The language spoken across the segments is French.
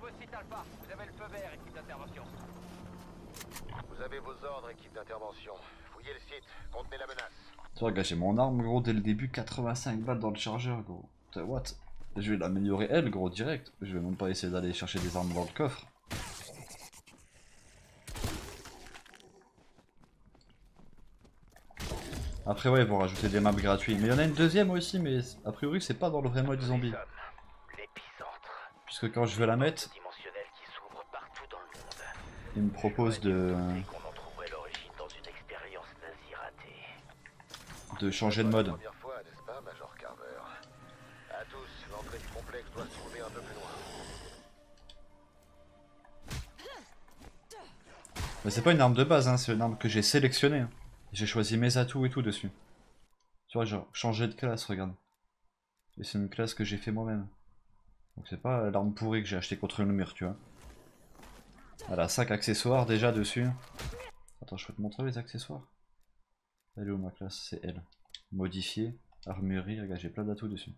J'arrive au site Alpha. Vous avez le feu vert, équipe d'intervention. Vous avez vos ordres, équipe d'intervention. Fouillez le site, contenez la menace. Tu vois, gars, j'ai mon arme, gros, dès le début, 85 balles dans le chargeur, gros. Putain, what? Je vais l'améliorer, elle, gros, direct. Je vais même pas essayer d'aller chercher des armes dans le coffre. Après, ouais, ils vont rajouter des maps gratuites. Mais il y en a une deuxième aussi, mais a priori, c'est pas dans le vrai mode zombie. Puisque quand je veux la mettre, il me propose de changer de mode. Mais c'est pas une arme de base, hein, c'est une arme que j'ai sélectionnée. Hein. J'ai choisi mes atouts et tout dessus. Tu vois, genre, changer de classe, regarde. Et c'est une classe que j'ai fait moi-même. Donc c'est pas l'arme pourrie que j'ai acheté contre le mur, tu vois. Elle a 5 accessoires déjà dessus. Attends, je peux te montrer les accessoires. Elle est où ma classe? C'est elle. Modifier, armurerie, regarde, j'ai plein d'atouts dessus.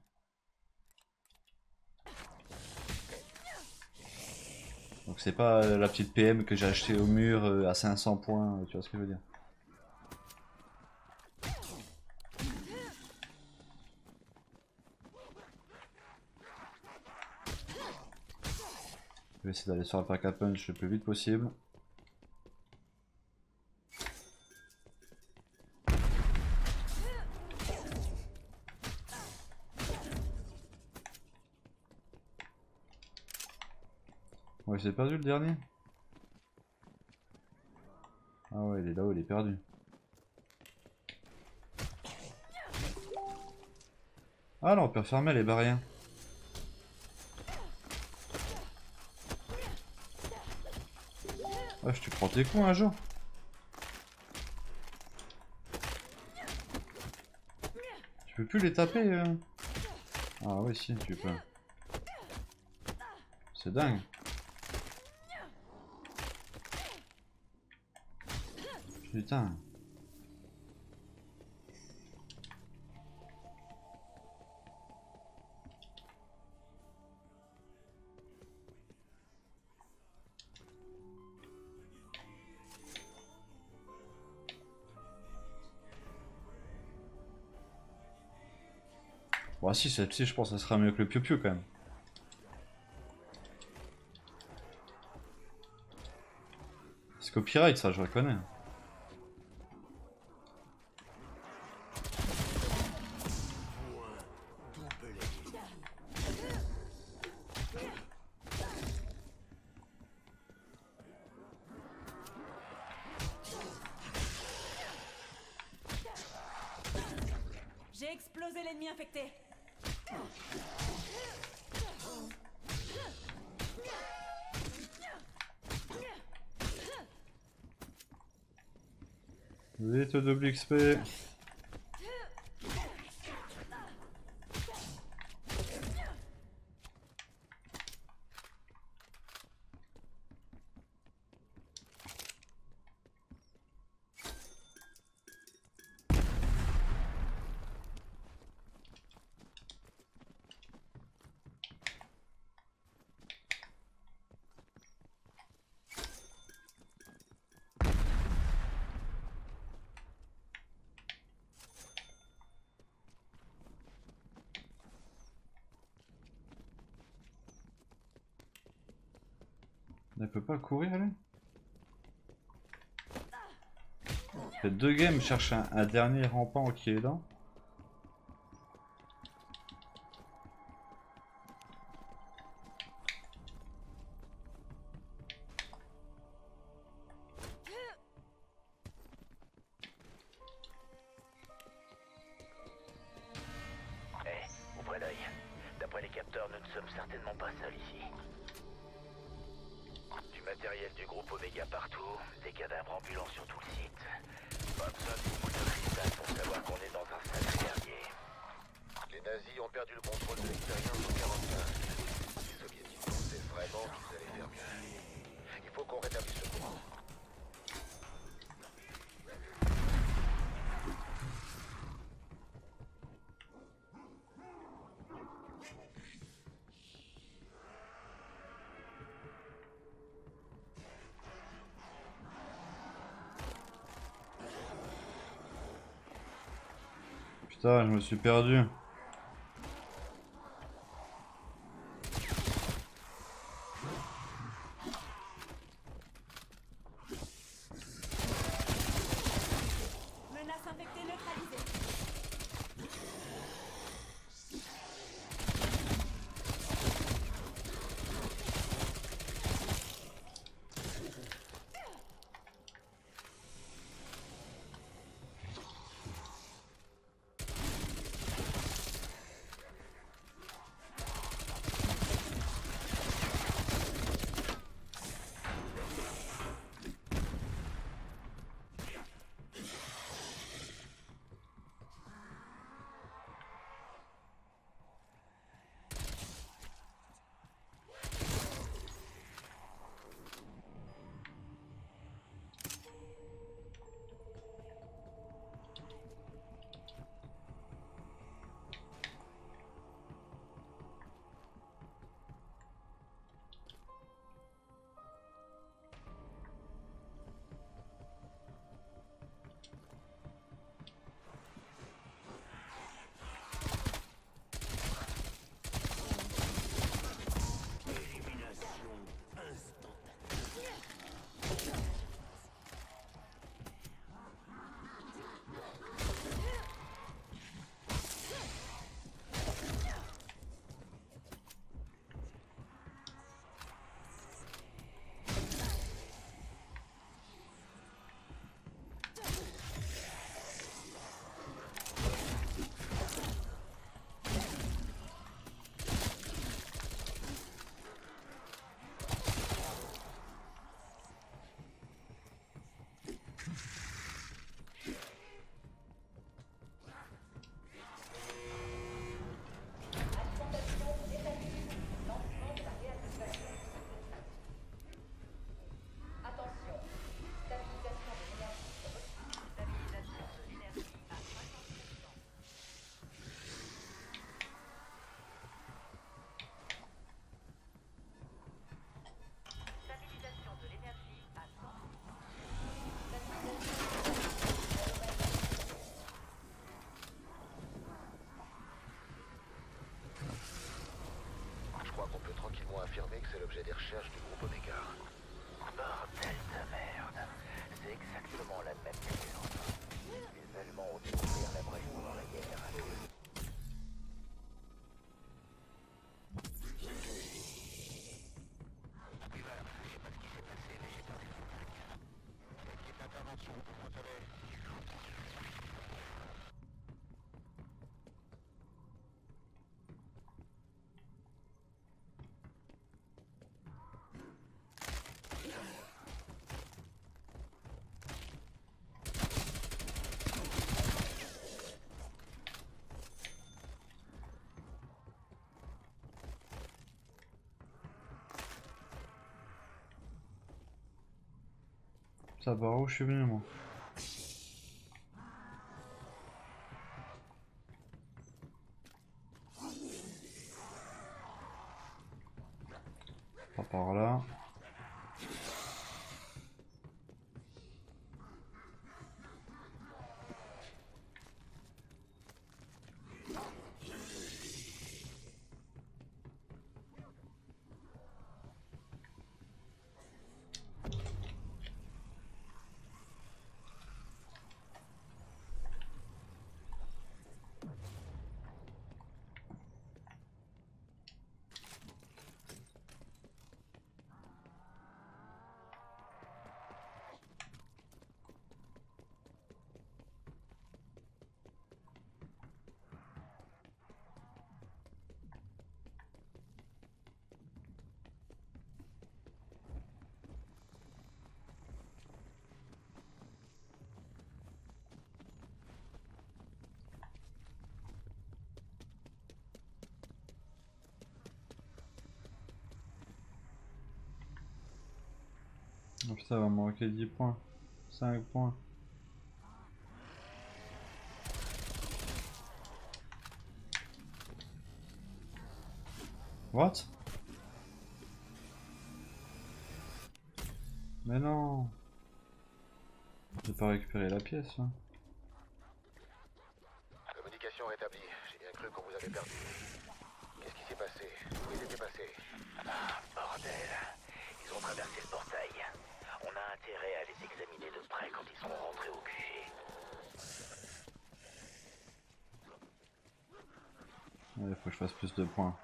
Donc c'est pas la petite PM que j'ai achetée au mur à 500 points, tu vois ce que je veux dire. Je vais essayer d'aller sur le pack à punch le plus vite possible. Ouais, c'est perdu le dernier. Ah ouais, il est là-haut, il est perdu. Ah là, on peut refermer les barrières. Ah, je te prends tes coups un jour. Tu peux plus les taper Ah ouais si tu peux. C'est dingue. Putain. Bah si, celle-ci je pense que ça sera mieux que le piou-piou quand même. C'est copyright ça, je reconnais. J'ai explosé l'ennemi infecté. Vite, double XP. Elle peut pas courir, elle? Ça fait deux games, cherche un dernier rampant qui est là. Hey, ouvrez l'œil. D'après les capteurs, nous ne sommes certainement pas seuls ici. Matériel du groupe Omega partout, des cadavres ambulants sur tout le site. Pas besoin d'une boule de cristal pour savoir qu'on est dans un sale terrier. Les nazis ont perdu le contrôle de l'extérieur en 1945. Les soviétiques pensaient vraiment qu'ils allaient faire mieux. Il faut qu'on rétablisse le courant. Putain, je me suis perdu. Tranquillement affirmer que c'est l'objet des recherches du groupe Omega. Bordel de merde, c'est exactement la même chose. Les Allemands ont découvert la vraie histoire de la guerre. Il va je sais pas ce qui s'est passé, mais j'ai perdu le truc. Petite intervention pour contrôler. Ça va, où je suis venu moi? Pas par là. Ça va me manquer 10 points, 5 points. What? Mais non, j'ai pas récupéré la pièce. Hein. Communication Communication rétablie. J'ai bien cru qu'on vous avait perdu. Qu'est-ce qui s'est passé? Où ils étaient passés? Ah, bordel. Ils ont traversé le portail. On a intérêt à les examiner de près quand ils seront rentrés au QG. Ouais, faut que je fasse plus de points.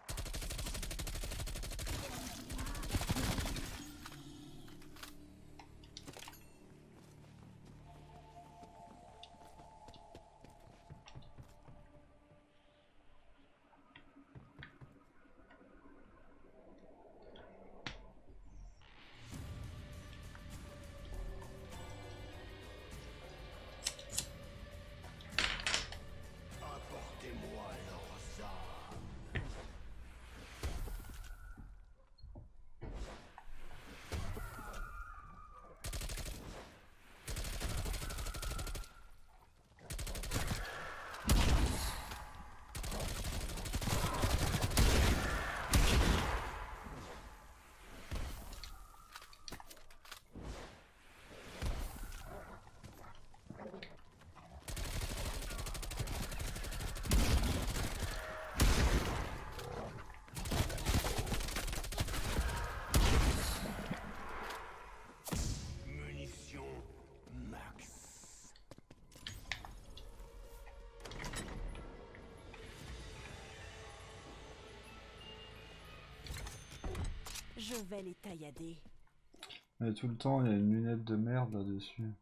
Je vais les taillader. Et tout le temps, il y a une lunette de merde là-dessus.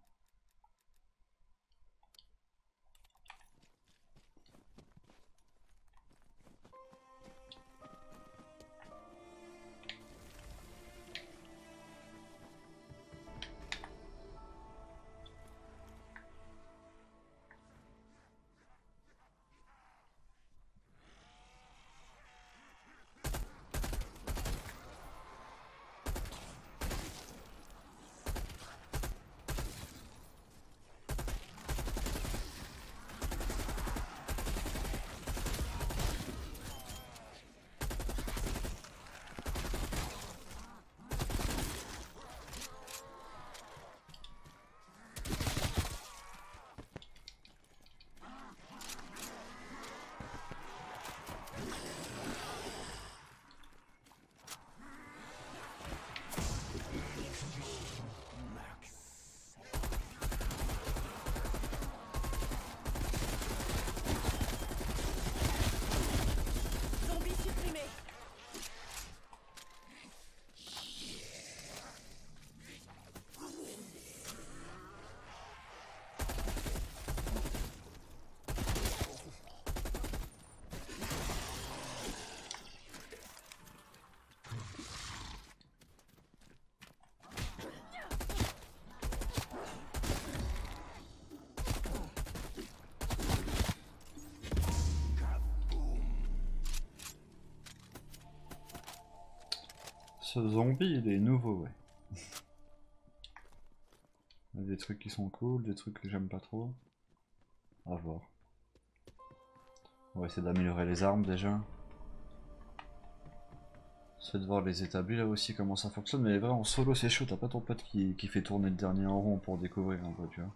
Ce zombie, il est nouveau, ouais. Il y a des trucs qui sont cool, des trucs que j'aime pas trop. À voir. On va essayer d'améliorer les armes déjà. C'est de voir les établis là aussi, comment ça fonctionne. Mais vrai, en solo, c'est chaud, t'as pas ton pote qui fait tourner le dernier en rond pour découvrir un peu, tu vois.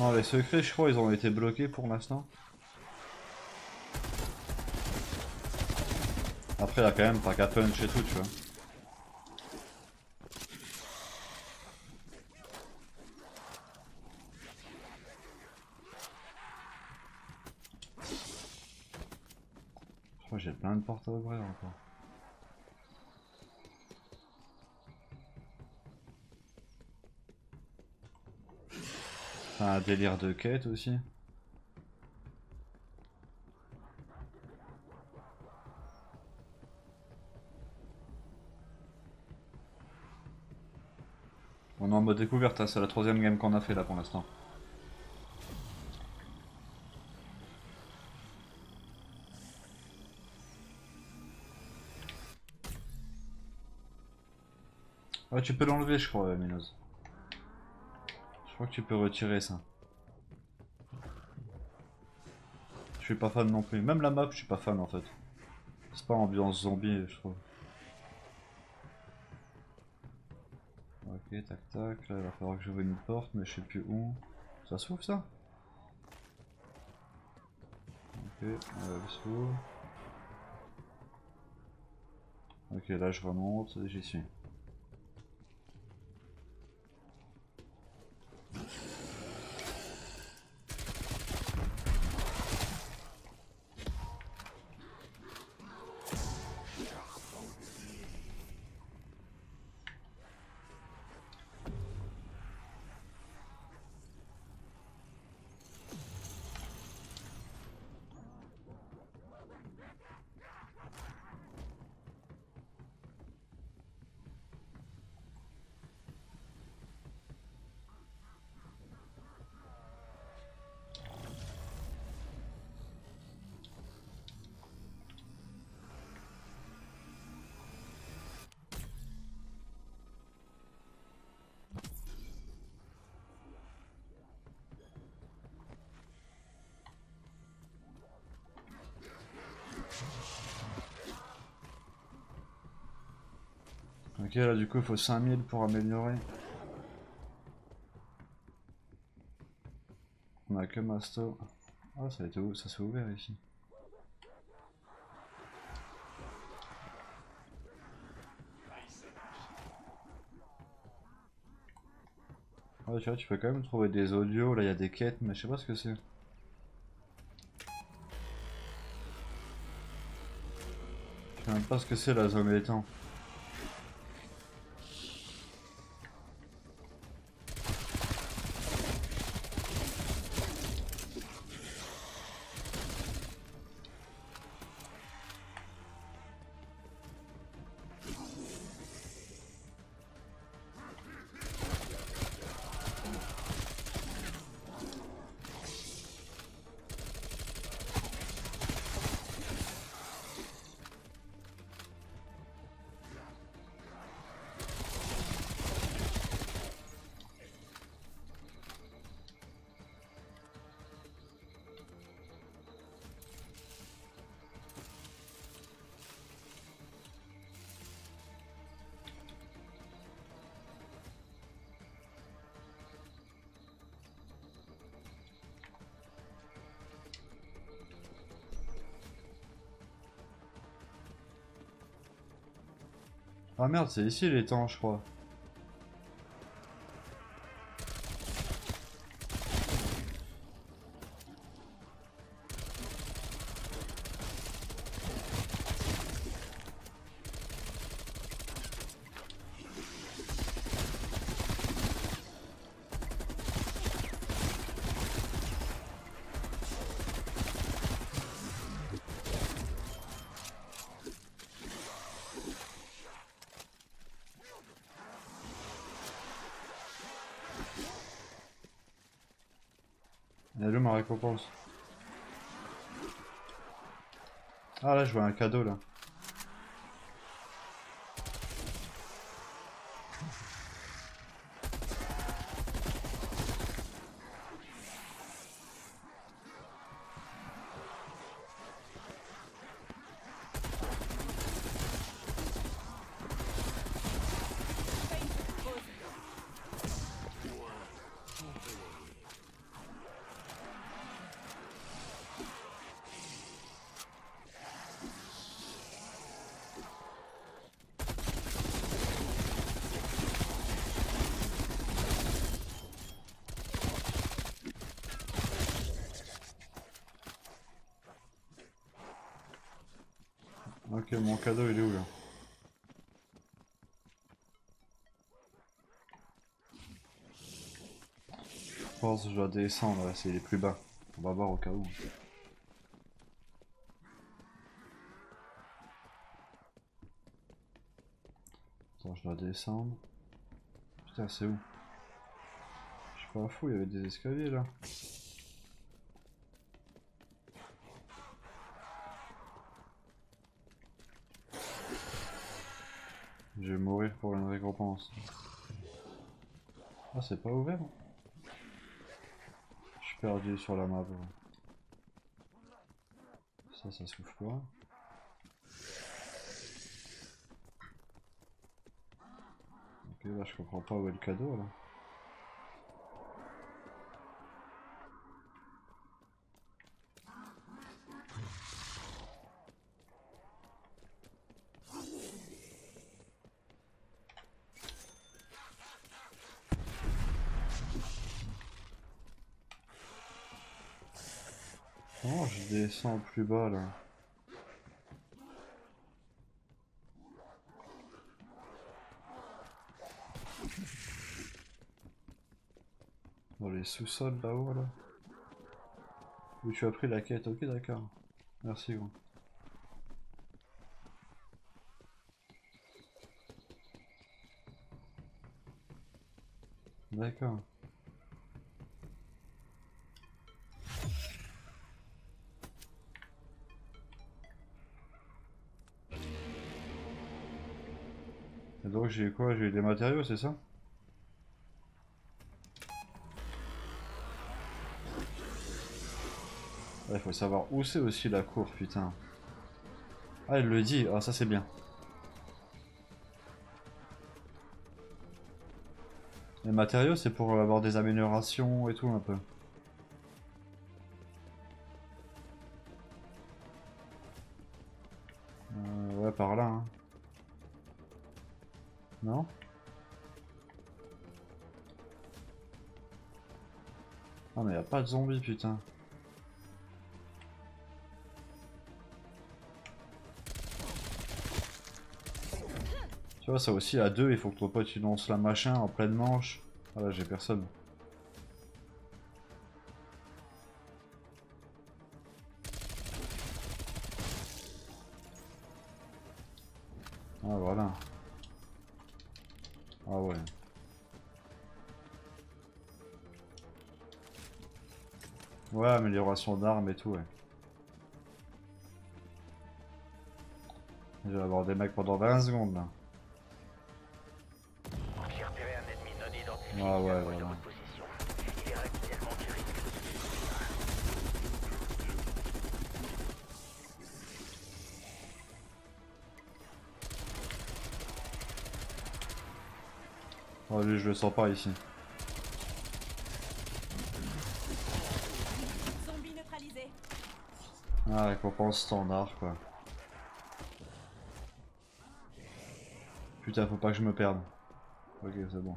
Non, les secrets, je crois, ils ont été bloqués pour l'instant. Après, il y a quand même pas qu'à punch et tout, tu vois. Je crois que j'ai plein de portes à ouvrir encore. Un délire de quête aussi. On est en mode découverte, hein, c'est la troisième game qu'on a fait là pour l'instant. Ah, tu peux l'enlever je crois, Miloz. Je crois que tu peux retirer ça. Je suis pas fan non plus, même la map je suis pas fan en fait. C'est pas ambiance zombie je trouve. Ok, tac tac, là il va falloir que j'ouvre une porte mais je sais plus où. Ça s'ouvre ça? Ok, ça s'ouvre. Ok, là je remonte et j'y suis. Ok, là du coup il faut 5000 pour améliorer. On a que Masto. Ah, ça s'est ouvert ici. Ouais, tu vois, tu peux quand même trouver des audios. Là il y a des quêtes, mais je sais pas ce que c'est. Je sais même pas ce que c'est la zone étang. Ah merde, c'est ici les temps, je crois. Il y a eu ma récompense. Ah là je vois un cadeau là. Ok, mon cadeau il est où là? 14, je dois descendre, c'est les plus bas. On va voir au cas où. Attends, je dois descendre. Putain, c'est où? Je suis pas fou, il y avait des escaliers là. Je vais mourir pour une récompense. Ah, c'est pas ouvert. Je suis perdu sur la map. Ça, ça s'ouvre pas. Ok, là je comprends pas où est le cadeau là. Oh, je descends plus bas là. Dans les sous-sols là-haut là. Où tu as pris la quête, ok d'accord. Merci gros. D'accord. Donc j'ai quoi? J'ai des matériaux, c'est ça? Il faut savoir où c'est aussi la cour, putain. Ah, elle le dit, ah ça c'est bien. Les matériaux, c'est pour avoir des améliorations et tout un peu. Ouais, par là, hein. Non? Ah mais y'a pas de zombies putain. Tu vois ça aussi à deux, il faut que ton pote tu lances la machin en pleine manche. Ah là j'ai personne. Ah voilà. Ah ouais. Ouais, amélioration d'armes et tout, ouais. Je vais avoir des mecs pendant 20 secondes là. Ah ouais, voilà. Oh lui je le sens pas ici. Zombie neutralisé. Ah récompense standard quoi. Putain faut pas que je me perde. Ok c'est bon.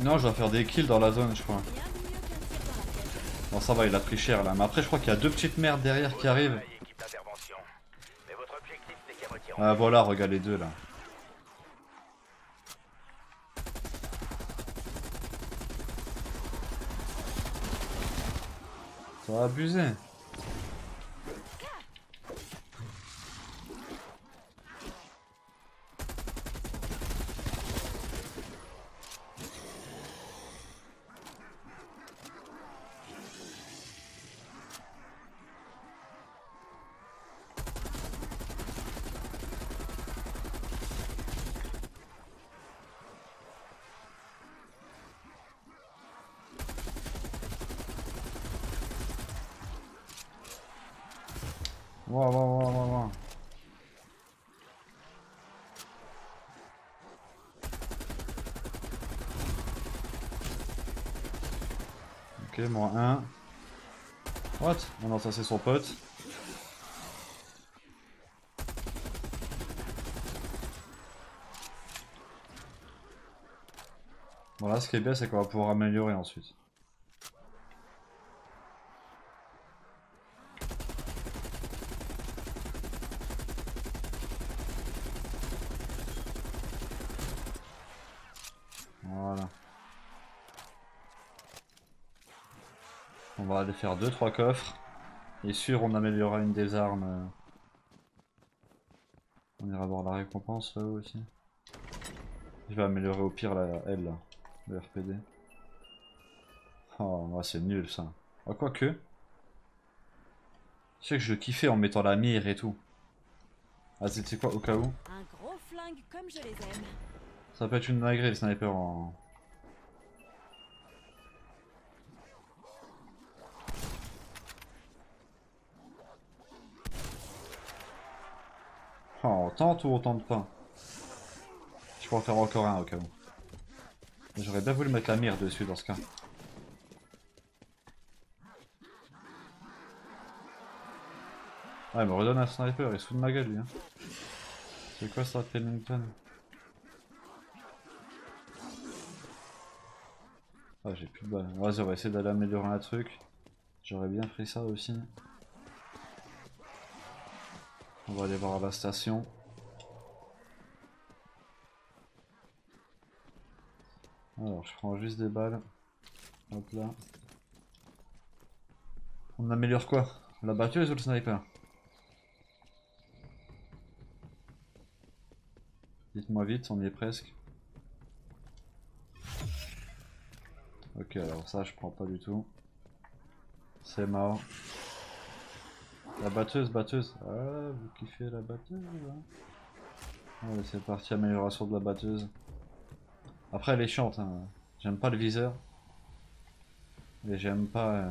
Non, je dois faire des kills dans la zone, je crois. Bon, ça va, il a pris cher là. Mais après, je crois qu'il y a deux petites merdes derrière qui arrivent. Ah, voilà, regarde les deux là. Ça va abuser. Wow, wow, wow, wow, wow. Ok, -1. What? Oh non, ça c'est son pote. Bon là ce qui est bien c'est qu'on va pouvoir améliorer ensuite. Voilà. On va aller faire 2-3 coffres. Et sûr on améliorera une des armes. On ira voir la récompense là-haut aussi. Je vais améliorer au pire la L là, le RPD. Oh, c'est nul ça. Ah, quoique. Je sais que je kiffais en mettant la mire et tout. Ah, c'est quoi au cas où? Un gros flingue comme je les aime. Ça peut être une malgré le sniper en. Oh, on tente ou on tente pas? Je peux en faire encore un au cas où. J'aurais bien voulu mettre la mire dessus dans ce cas. Ah, il me redonne un sniper, il se fout de ma gueule lui. Hein. C'est quoi ça, Pennington? Ah, j'ai plus de balles. Vas-y, on va essayer d'aller améliorer un truc. J'aurais bien pris ça aussi. On va aller voir à la station. Alors, je prends juste des balles. Hop là. On améliore quoi? La batteuse ou le sniper? Dites-moi vite, on y est presque. Ok, alors ça, je prends pas du tout. C'est marrant. La batteuse. Ah, vous kiffez la batteuse hein. Allez, c'est parti, amélioration de la batteuse. Après, elle est chiante. Hein. J'aime pas le viseur. Et j'aime pas.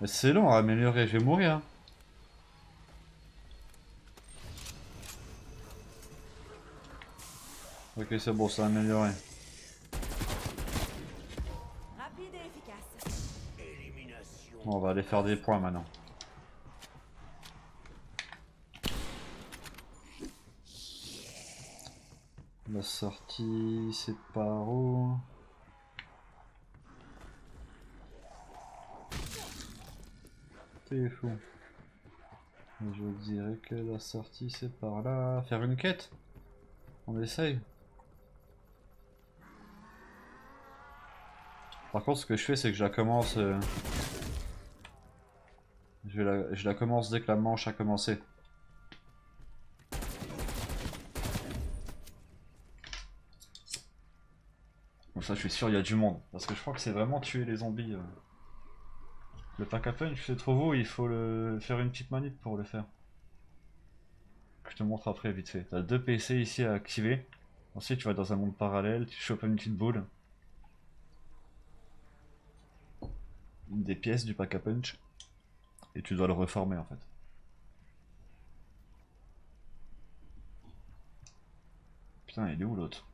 Mais c'est long à améliorer, je vais mourir. Hein. Ok, c'est bon, ça a amélioré. Bon, on va aller faire des points maintenant. La sortie, c'est par où? T'es fou. Je dirais que la sortie, c'est par là. Faire une quête? On essaye. Par contre, ce que je fais, c'est que je la commence. Je la commence dès que la manche a commencé. Ça, je suis sûr il y a du monde parce que je crois que c'est vraiment tuer les zombies. Le pack à punch c'est trop beau, il faut le faire une petite manip pour le faire. Je te montre après vite fait. T'as deux PC ici à activer. Ensuite tu vas dans un monde parallèle, tu chopes une petite boule. Une des pièces du pack à punch. Et tu dois le reformer en fait. Putain il est où l'autre?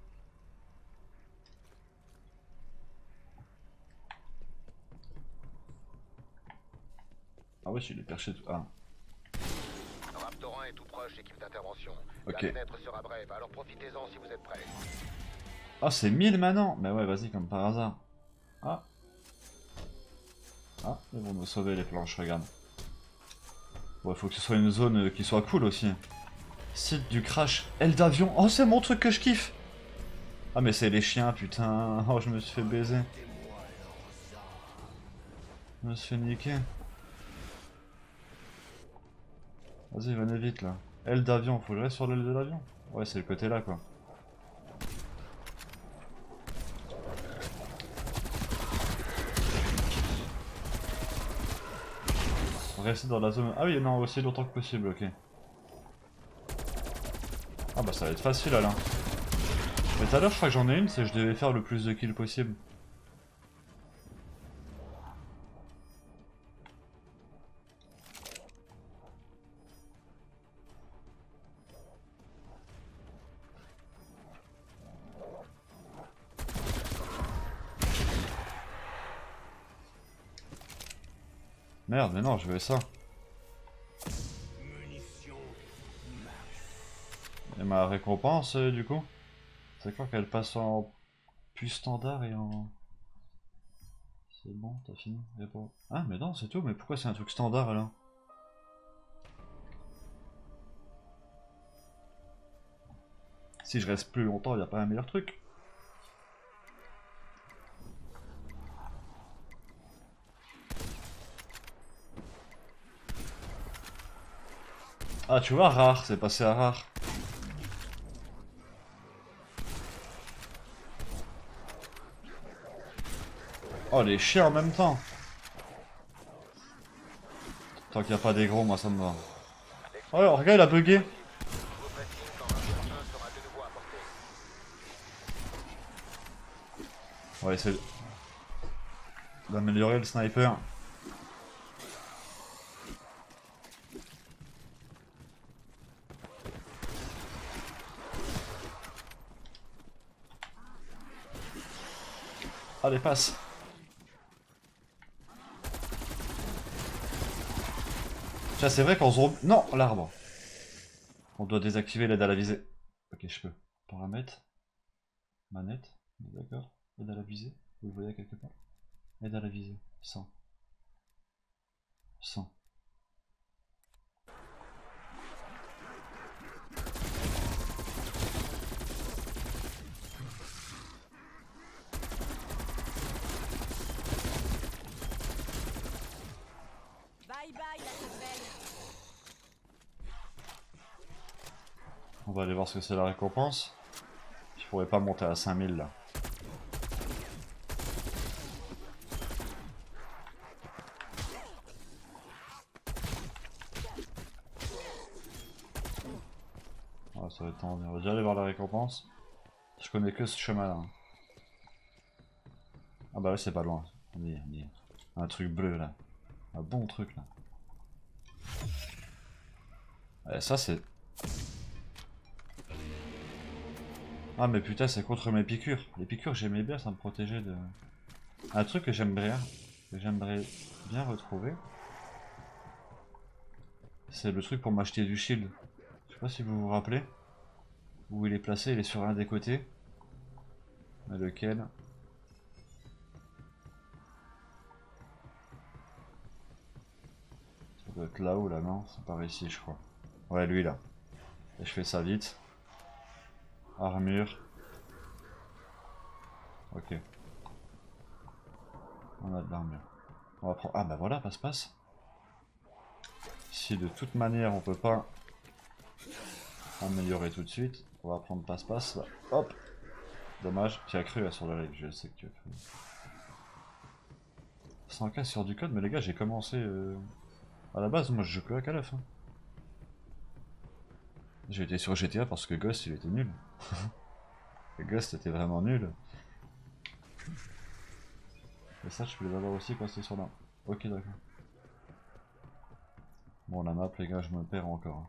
Ah ouais, il est perché tout. Ah. Raptorin est tout proche, équipe d'intervention. Ok. La fenêtre sera brève, alors profitez-en si vous êtes prêts. Ah, c'est 1000 maintenant. Mais ouais, vas-y, comme par hasard. Ah. Ah, ils vont nous sauver les planches, regarde. Ouais, faut que ce soit une zone qui soit cool aussi. Site du crash. Aile d'avion. Oh, c'est mon truc que je kiffe. Ah, mais c'est les chiens, putain. Oh, je me suis fait baiser. Je me suis fait niquer. Vas-y, venez vite là. Aile d'avion, faut que je reste sur l'aile de l'avion. Ouais, c'est le côté là quoi. Restez dans la zone. Ah oui, non, aussi longtemps que possible, ok. Ah bah ça va être facile là. Mais tout à l'heure, je crois que j'en ai une, c'est que je devais faire le plus de kills possible. Merde, mais non, je veux ça. Et ma récompense, du coup, c'est quoi qu'elle passe en Puis standard et en... C'est bon, t'as fini pas... Ah mais non, c'est tout, mais pourquoi c'est un truc standard alors? Si je reste plus longtemps, il n'y a pas un meilleur truc. Ah tu vois, rare, c'est passé à rare. Oh les chiens en même temps. Tant qu'il n'y a pas des gros, moi ça me va. Oh alors, regarde, il a bugué. On va essayer d'améliorer le sniper. Allez, passe. Tiens, c'est vrai qu'on se... Non, l'arbre. On doit désactiver l'aide à la visée. Ok, je peux. Paramètres. Manette. D'accord. Aide à la visée, vous le voyez quelque part. Aide à la visée, 100. 100. Bye bye la nouvelle. On va aller voir ce que c'est la récompense. Je pourrais pas monter à 5000 là. On va déjà aller voir la récompense. Je connais que ce chemin là. Ah bah là c'est pas loin. On y est. Un truc bleu là. Un bon truc là. Et ça c'est... Ah mais putain, c'est contre mes piqûres. Les piqûres j'aimais bien, ça me protégeait de... Un truc que j'aimerais bien retrouver. C'est le truc pour m'acheter du shield. Je sais pas si vous vous rappelez. Où il est placé, il est sur un des côtés. Mais lequel? Ça doit être là-haut, là, non? C'est par ici, je crois. Ouais, lui, là. Et je fais ça vite. Armure. Ok. On a de l'armure. On va prendre... Ah bah voilà, passe-passe. Si de toute manière, on peut pas améliorer tout de suite. On va prendre passe-passe là. Hop. Dommage. Tu as cru là sur le live. Je sais que tu as cru. 100K sur du code. Mais les gars, j'ai commencé à la base. Moi, je joue que à Call of. Hein. J'ai été sur GTA parce que Ghost, il était nul. Ghost était vraiment nul. Et ça, je peux les avoir aussi quand c'est sur là. Ok, d'accord. Bon, la map, les gars, je me perds encore. Hein.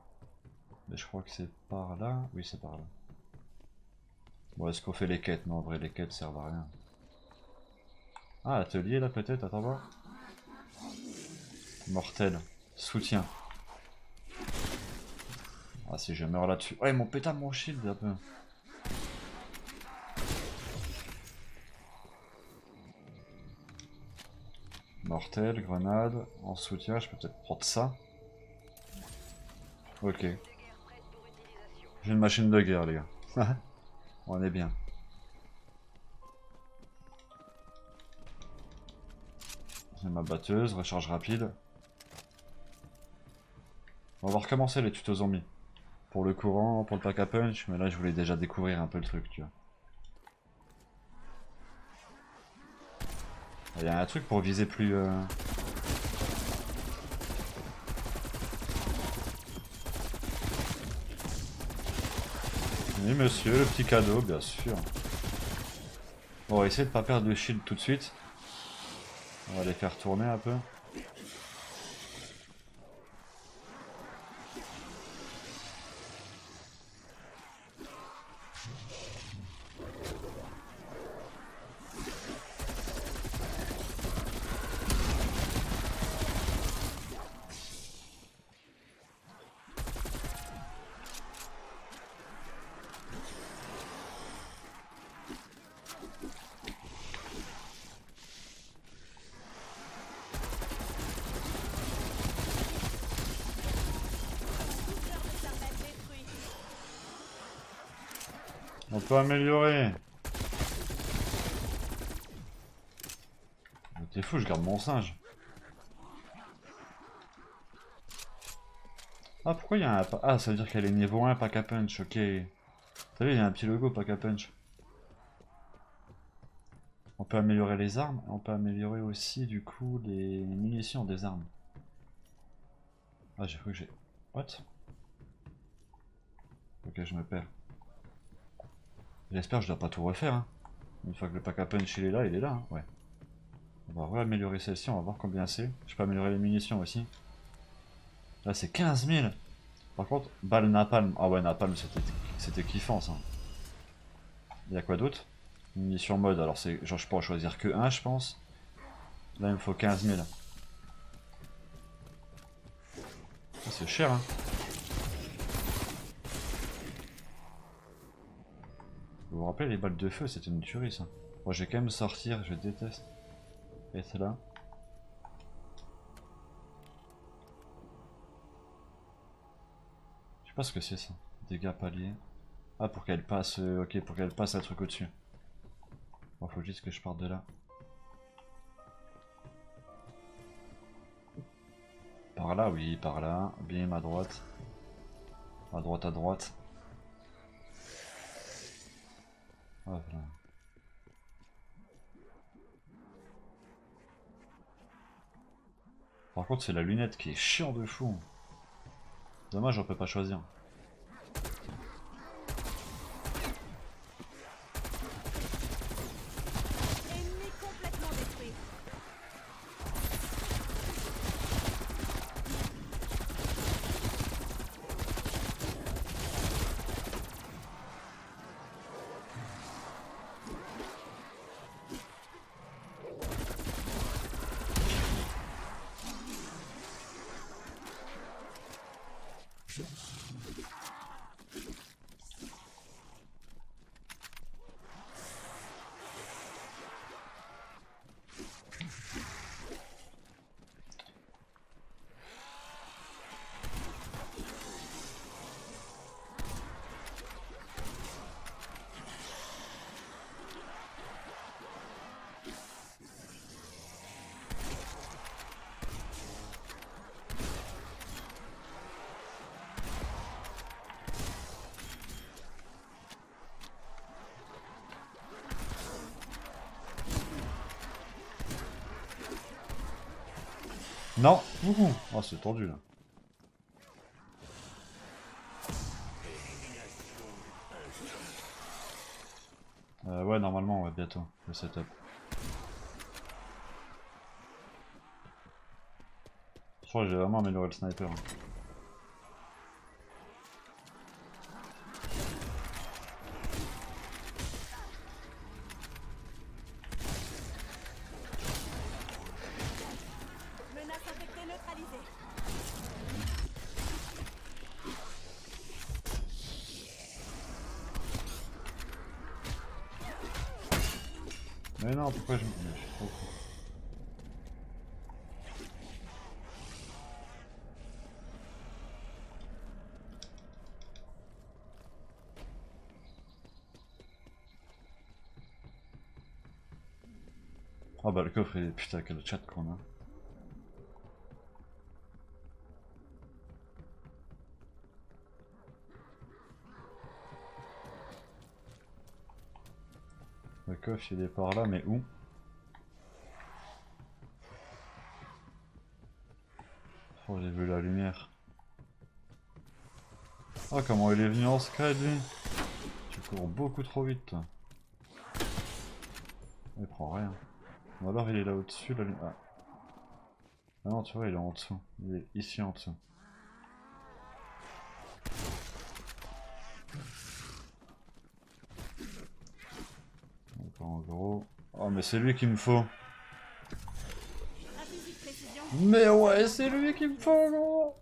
Mais je crois que c'est par là. Oui, c'est par là. Bon, est-ce qu'on fait les quêtes? Non, en vrai, les quêtes servent à rien. Ah, atelier là peut-être, attends voir. Mortel. Soutien. Ah, si je meurs là-dessus. Ouais, mon pétard, mon shield un peu. Mortel, grenade. En soutien, je peux peut-être prendre ça. Ok. J'ai une machine de guerre, les gars. On est bien. J'ai ma batteuse, recharge rapide. On va recommencer les tutos zombies. Pour le courant, pour le pack à punch, mais là je voulais déjà découvrir un peu le truc, tu vois. Il y a un truc pour viser plus... Oui monsieur, le petit cadeau, bien sûr. Bon, on va essayer de pas perdre le shield tout de suite. On va les faire tourner un peu. On peut améliorer. T'es fou, je garde mon singe. Ah, pourquoi il y a un... Ah, ça veut dire qu'elle est niveau 1, pack à punch, ok. T'as vu, il y a un petit logo, pack à punch. On peut améliorer les armes, on peut améliorer aussi, du coup, les munitions des armes. Ah, j'ai cru que j'ai... What? Ok, je me perds. J'espère que je dois pas tout refaire, hein. Une fois que le pack à punch, il est là, hein. Ouais. On va réaméliorer celle-ci, on va voir combien c'est. Je peux améliorer les munitions aussi. Là c'est 15 000. Par contre, balle napalm. Ah ouais, napalm c'était kiffant ça. Il y a quoi d'autre? Munitions mode, alors c'est genre je peux en choisir que 1 je pense. Là il me faut 15 000. C'est cher hein. Vous vous rappelez les balles de feu, c'était une tuerie ça. Moi je vais quand même sortir, je déteste. Et c'est là. Je sais pas ce que c'est ça. Dégâts paliers. Ah pour qu'elle passe. Ok, pour qu'elle passe un truc au-dessus. Bon, faut juste que je parte de là. Par là, oui, par là. Bim, à droite. À droite, à droite. Ah, voilà. Par contre, c'est la lunette qui est chiant de fou. Dommage, on peut pas choisir. Non, oh, c'est tendu là. Ouais, normalement, on va bientôt le setup. Je crois que j'ai vraiment amélioré le sniper. Hein. Mais non, pourquoi je me... Je suis trop fou. Ah bah le coffre est... Putain, quel chat qu'on a. Le coffre il est par là, mais où? Oh, j'ai vu la lumière. Ah, comment il est venu en scred lui? Tu cours beaucoup trop vite toi. Il prend rien. Ou alors il est là au-dessus, la lumière. Ah. Ah non, tu vois, il est en dessous. Il est ici en dessous. En gros... Oh mais c'est lui qu'il me faut. Mais ouais, c'est lui qu'il me faut gros.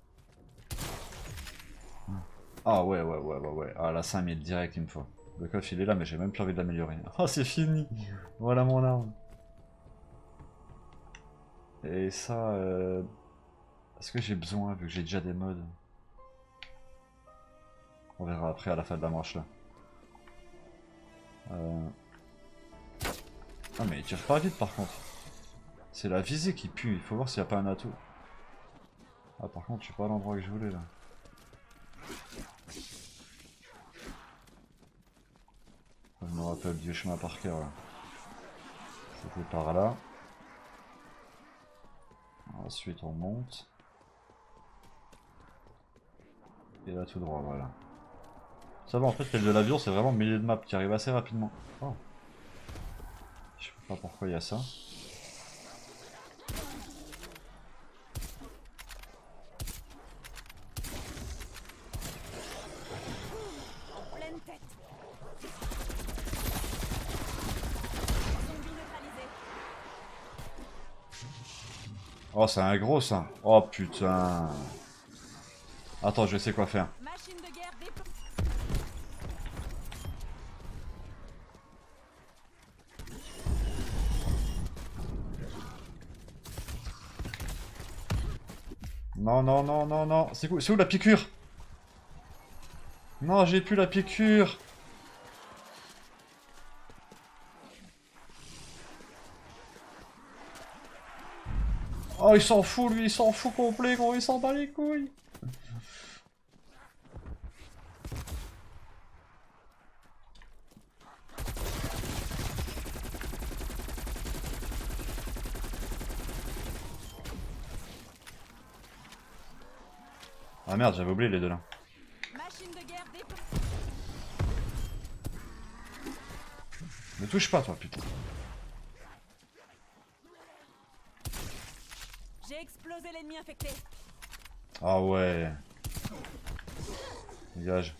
Ah ouais. Ah là 5000 direct il me faut. Le coffre il est là mais j'ai même plus envie de l'améliorer. Oh c'est fini. Voilà mon arme. Et ça... Est-ce que j'ai besoin vu que j'ai déjà des mods? On verra après à la fin de la manche là. Ah mais il tire pas vite par contre. C'est la visée qui pue, il faut voir s'il n'y a pas un atout. Ah par contre je suis pas à l'endroit que je voulais là. Je me rappelle du chemin par cœur là. C'était par là. Ensuite on monte. Et là tout droit, voilà. Ça va en fait, celle de l'avion c'est vraiment milieu de map qui arrive assez rapidement. Oh. Je sais pas pourquoi il y a ça. Oh c'est un gros ça. Oh putain. Attends je sais quoi faire. Non non non non non. C'est où la piqûre? Non j'ai plus la piqûre. Oh il s'en fout lui, il s'en fout complet gros, il s'en bat les couilles. Ah merde, j'avais oublié les deux là. Ne touche pas toi putain. J'ai explosé l'ennemi infecté. Ah ouais. Dégage.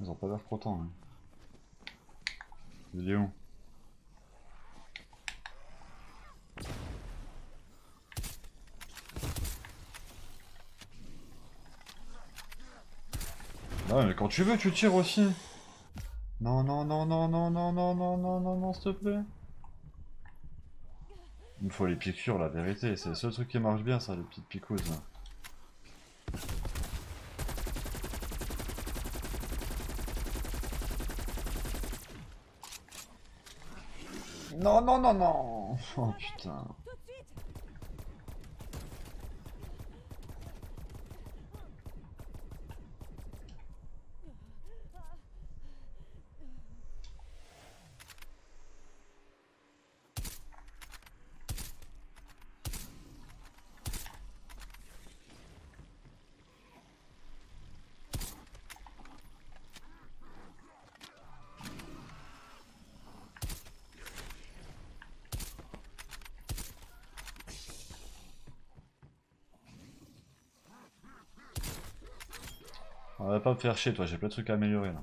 Ils ont pas l'air contents. Hein. Il est où ? Ah mais quand tu veux tu tires aussi. Non non non non non non non non non non non s'il te plaît. Il me faut les piqûres la vérité, c'est le seul truc qui marche bien ça, les petites piqueuses. Non non non non. Oh putain. On va pas me faire chier toi, j'ai plein de trucs à améliorer là.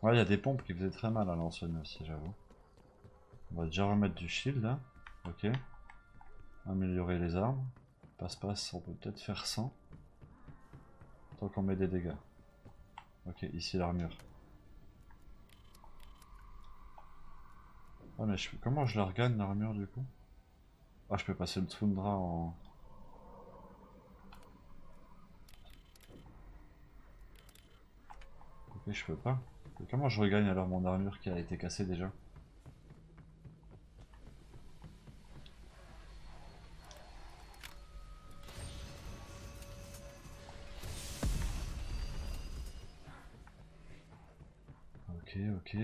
Ouais il y a des pompes qui faisaient très mal à l'ancienne aussi j'avoue. On va déjà remettre du shield là. Ok. Améliorer les armes. Passe-passe, on peut peut-être faire 100. Tant qu'on met des dégâts. Ok, ici l'armure. Oh mais comment je la regagne l'armure du coup? Ah oh, je peux passer le Tundra en... Ok je peux pas. Mais comment je regagne alors mon armure qui a été cassée déjà? Ok ok.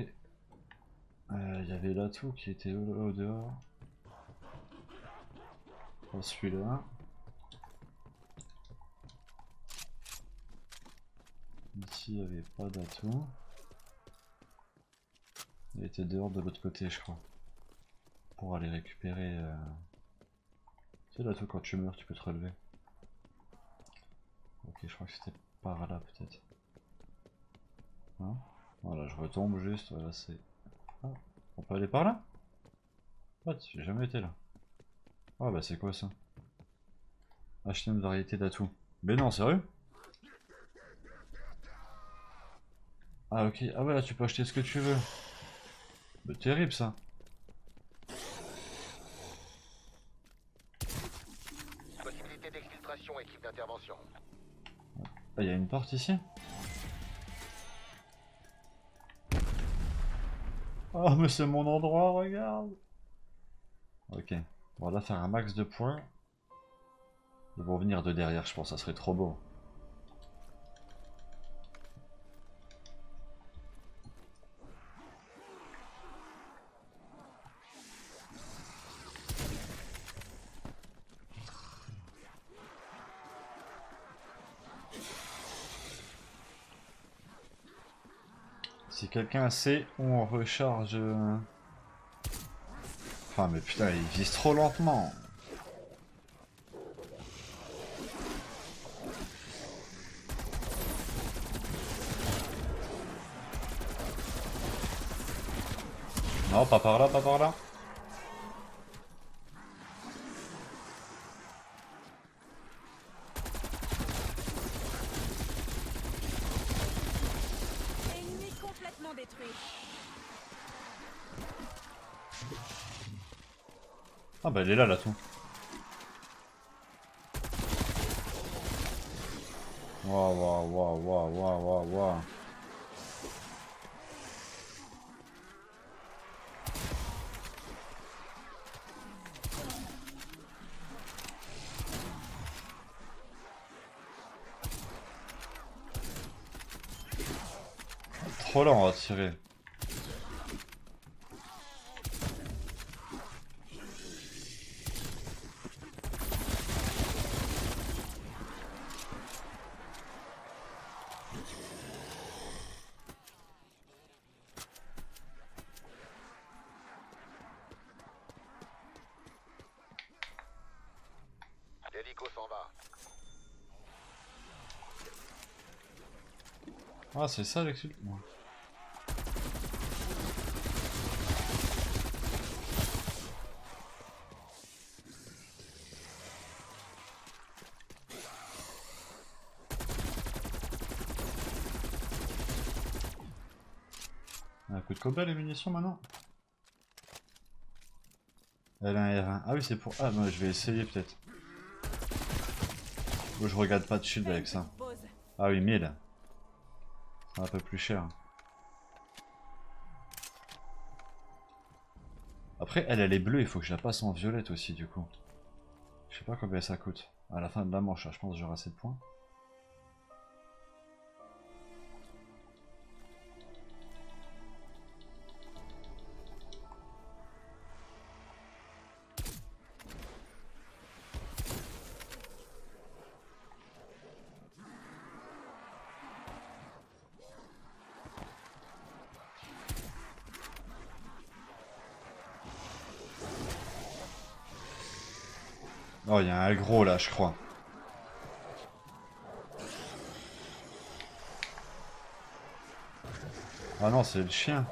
Il y avait l'atout qui était au dehors. Celui-là. Ici il n'y avait pas d'atout. Il était dehors de l'autre côté je crois. Pour aller récupérer... C'est l'atout quand tu meurs tu peux te relever. Ok je crois que c'était par là peut-être. Hein? Voilà je retombe juste, voilà c'est... Ah, on peut aller par là? What? J'ai jamais été là. Ah bah c'est quoi ça? Acheter une variété d'atouts. Mais non, sérieux? Ah ok, ah ouais là tu peux acheter ce que tu veux. Mais terrible ça. d'intervention. Il y a une porte ici. Oh mais c'est mon endroit, regarde. Ok, on va faire un max de points. Ils vont venir de derrière, je pense, ça serait trop beau. Si quelqu'un sait où on recharge... Enfin mais putain, il vise trop lentement. Non, pas par là, pas par là. Ah bah elle est là, la toux. Waouh, waouh, waouh, waouh, waouh, waouh, waouh. Trop lent à tirer. Ah c'est ça l'excuse. Un coup de cobalt les munitions maintenant. L1 R1. Ah oui c'est pour... Ah bah je vais essayer peut-être. Oh, je regarde pas de shield avec ça. Ah oui 1000. Un peu plus cher. Après, elle est bleue, il faut que je la passe en violette aussi, du coup. Je sais pas combien ça coûte. À la fin de la manche, là, je pense que j'aurai assez de points. Oh, il y a un gros là, je crois. Ah non, c'est le chien.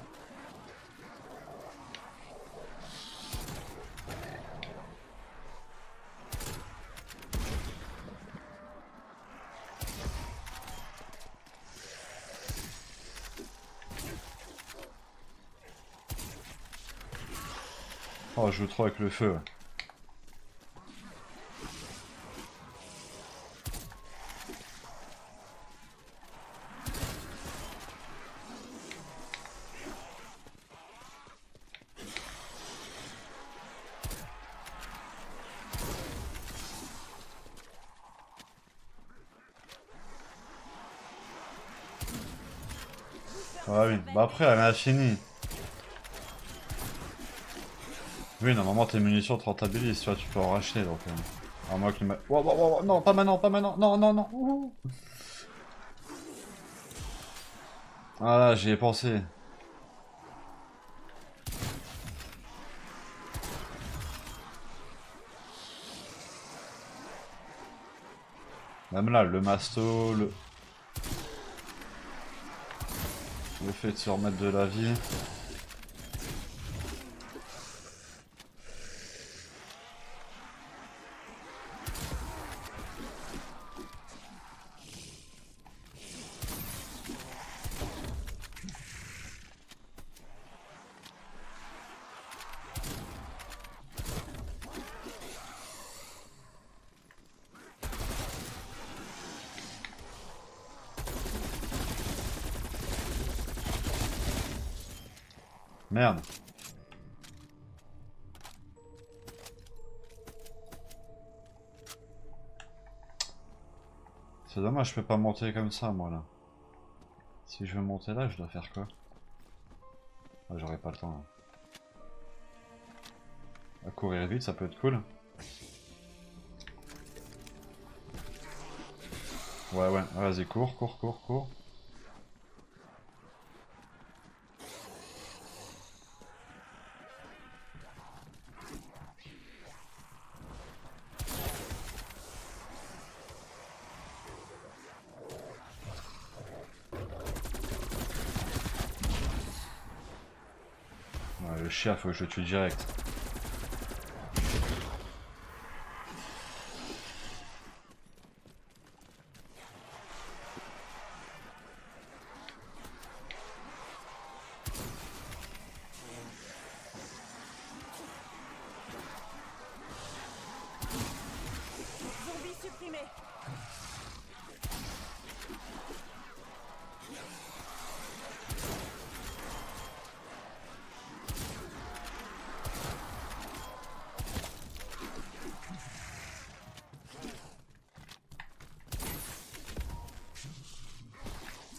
Oh, je joue trop avec le feu. Ah oui, bah après elle est infinie. Oui, normalement tes munitions te rentabilisent, tu vois, tu peux en racheter donc. À moins que le ma... Wow, wow, wow, non, pas maintenant, pas maintenant, non, non, non. Ouh. Ah là, j'y ai pensé. Même là, le masto, le... Le fait de se remettre de la vie. Merde. C'est dommage, je peux pas monter comme ça moi là. Si je veux monter là, je dois faire quoi? Ah, j'aurai pas le temps là. À courir vite, ça peut être cool. Ouais, vas-y, cours. Ouais, le chien, faut que je le tue direct.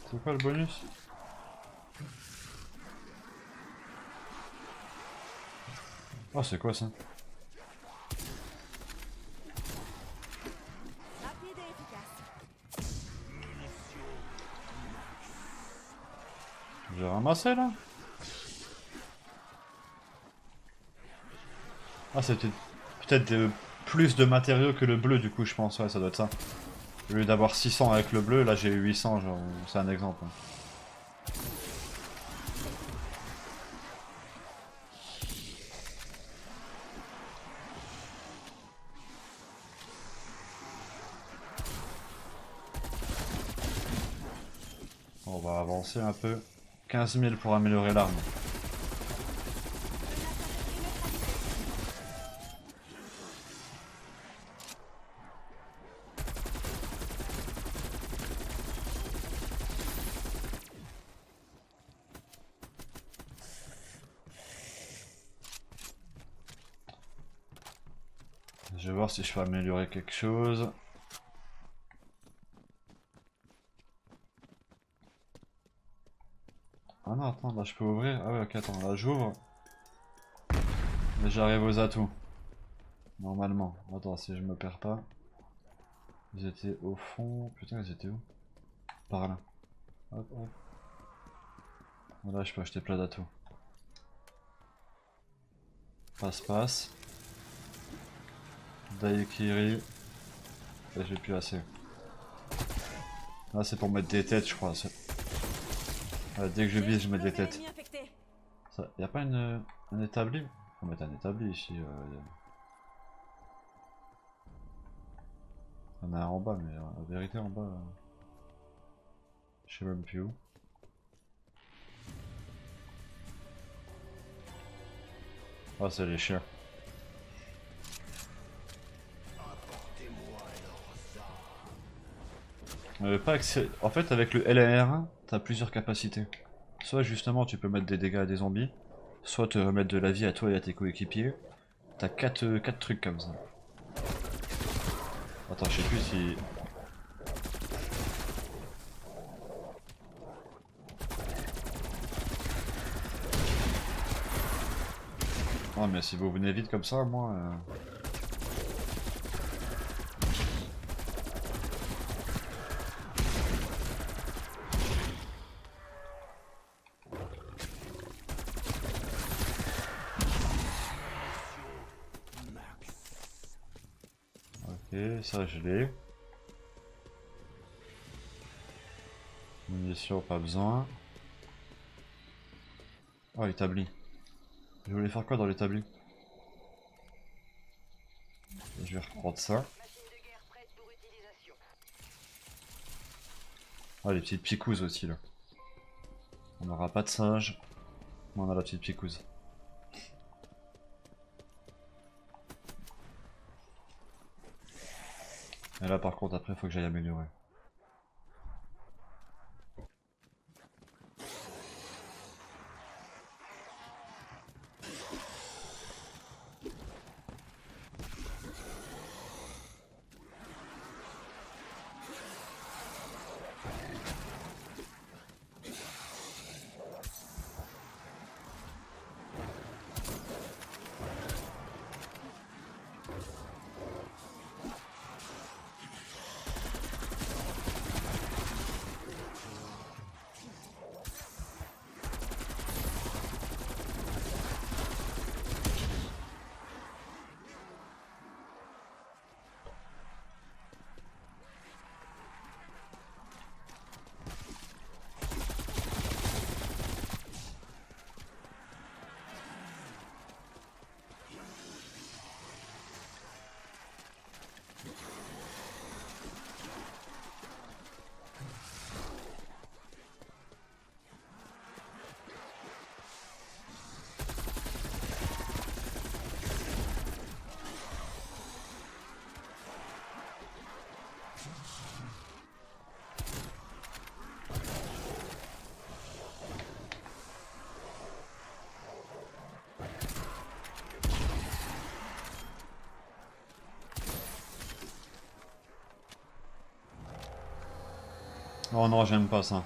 C'est quoi le bonus? Oh, c'est quoi ça? J'ai ramassé là? Ah, c'était peut-être plus de matériaux que le bleu du coup, je pense, ouais, ça doit être ça. Au lieu d'avoir 600 avec le bleu, là j'ai 800, genre, c'est un exemple. On va avancer un peu. 15 000 pour améliorer l'arme. Je vais voir si je peux améliorer quelque chose. Ah non, attends, là je peux ouvrir. Ah ouais, ok, attends, là j'ouvre. Et j'arrive aux atouts. Normalement. Attends, si je me perds pas. Ils étaient au fond. Putain, ils étaient où? Par là. Hop, hop. Là, je peux acheter plein d'atouts. Passe. Daikiri, j'ai plus assez. Là c'est pour mettre des têtes je crois. Ah, dès que je vise je mets des têtes. Ça... Y'a pas un établi? Faut mettre un établi ici. On a un en bas mais en vérité en bas... Je sais même plus où. Ah, c'est les chiens. Pas accès... En fait avec le LR1 t'as plusieurs capacités. Soit justement tu peux mettre des dégâts à des zombies, soit te remettre de la vie à toi et à tes coéquipiers. T'as 4 trucs comme ça. Attends, je sais plus si... Oh mais si vous venez vite comme ça moi... Et ça je l'ai. Munitions pas besoin. Oh, établi. Je voulais faire quoi dans l'établi? Je vais reprendre ça. Ah, les petites picouzes aussi là. On n'aura pas de singe. Mais on a la petite picouse. Et là par contre après faut que j'aille améliorer. Oh non, j'aime pas ça.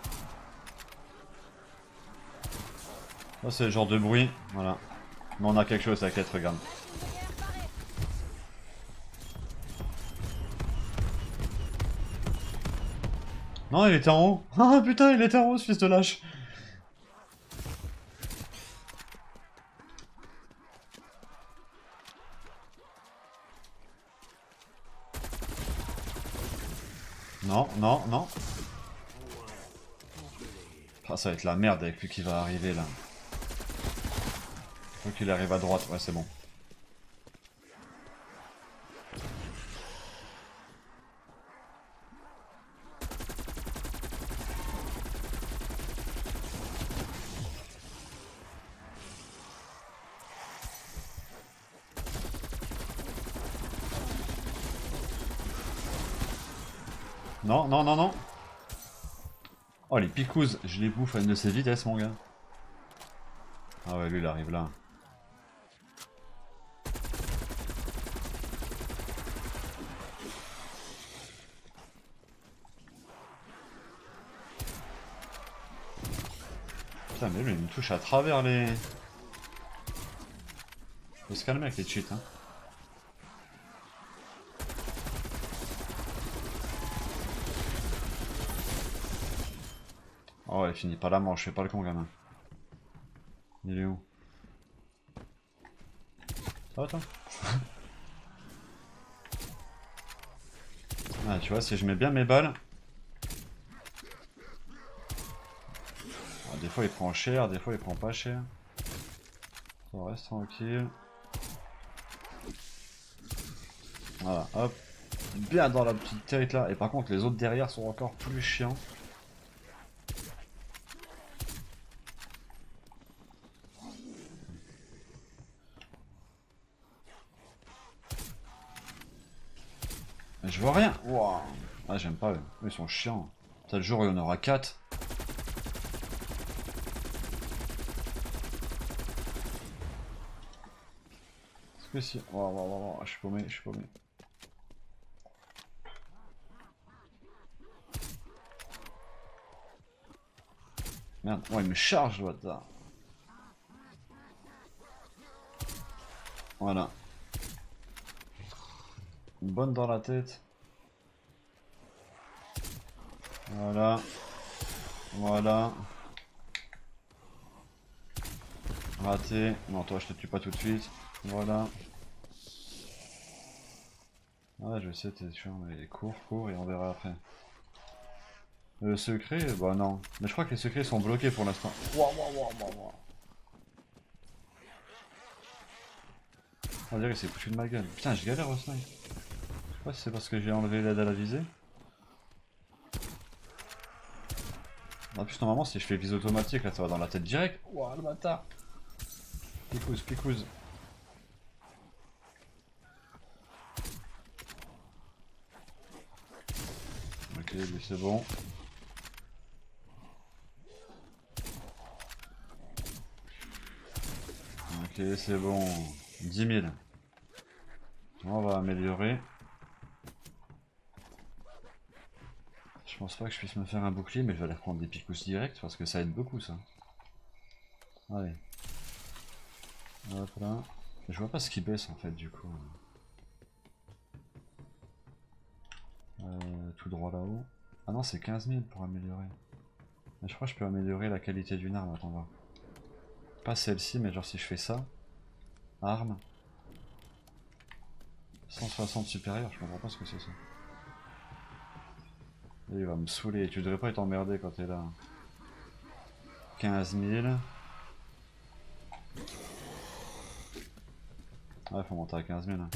Ça c'est le genre de bruit, voilà. Mais on a quelque chose à 4 grammes. Non, il était en haut. Ah putain, il était en haut, ce fils de lâche. Non, non, non. Ah, ça va être la merde avec lui qui va arriver là. Faut qu'il arrive à droite, ouais c'est bon. Non, non, non, non. Oh, les picouzes, je les bouffe à une de ces vitesses, mon gars. Ah ouais, lui, il arrive là. Putain, mais lui, il me touche à travers les... Faut se calmer avec les cheats, hein. Oh, elle finit pas la manche, je fais pas le con, gamin. Il est où? Ça va, toi? Ah, tu vois, si je mets bien mes balles... Alors, des fois, il prend cher, des fois, il prend pas cher. On reste tranquille. Voilà, hop. Bien dans la petite tête, là. Et par contre, les autres derrière sont encore plus chiants. Je vois rien. Wow. Ah, j'aime pas eux. Ils sont chiants. Peut-être le jour où il y en aura 4. Est-ce que si... Wow, wow, wow, wow. Je suis paumé, je suis paumé. Merde. Oh, il me charge, what the... Voilà. Une bonne dans la tête. Voilà. Voilà. Raté. Non, toi, je te tue pas tout de suite. Voilà. Ah, je sais, t'es sûr, mais cours, et on verra après. Le secret, bah non. Mais je crois que les secrets sont bloqués pour l'instant. Wow, wow, wow, wow, wow. On dirait qu'il s'est foutu de ma gueule. Putain, je galère au snipe. Je sais pas si c'est parce que j'ai enlevé l'aide à la visée. En plus, normalement, si je fais vise automatique, là ça va dans la tête direct. Ouah, le bâtard. Picouze, picouze. Ok, lui c'est bon. Ok, c'est bon. 10 000. On va améliorer. Je pense pas que je puisse me faire un bouclier, mais je vais aller reprendre des picousses directs parce que ça aide beaucoup ça. Allez. Hop là. Je vois pas ce qui baisse en fait du coup. Tout droit là-haut. Ah non, c'est 15 000 pour améliorer. Mais je crois que je peux améliorer la qualité d'une arme. Attends, on va. Pas celle-ci, mais genre si je fais ça. Arme 160 supérieur, je comprends pas ce que c'est ça. Et il va me saouler, tu devrais pas être emmerdé quand t'es là. 15 000. Ouais, faut monter à 15 000. Hein.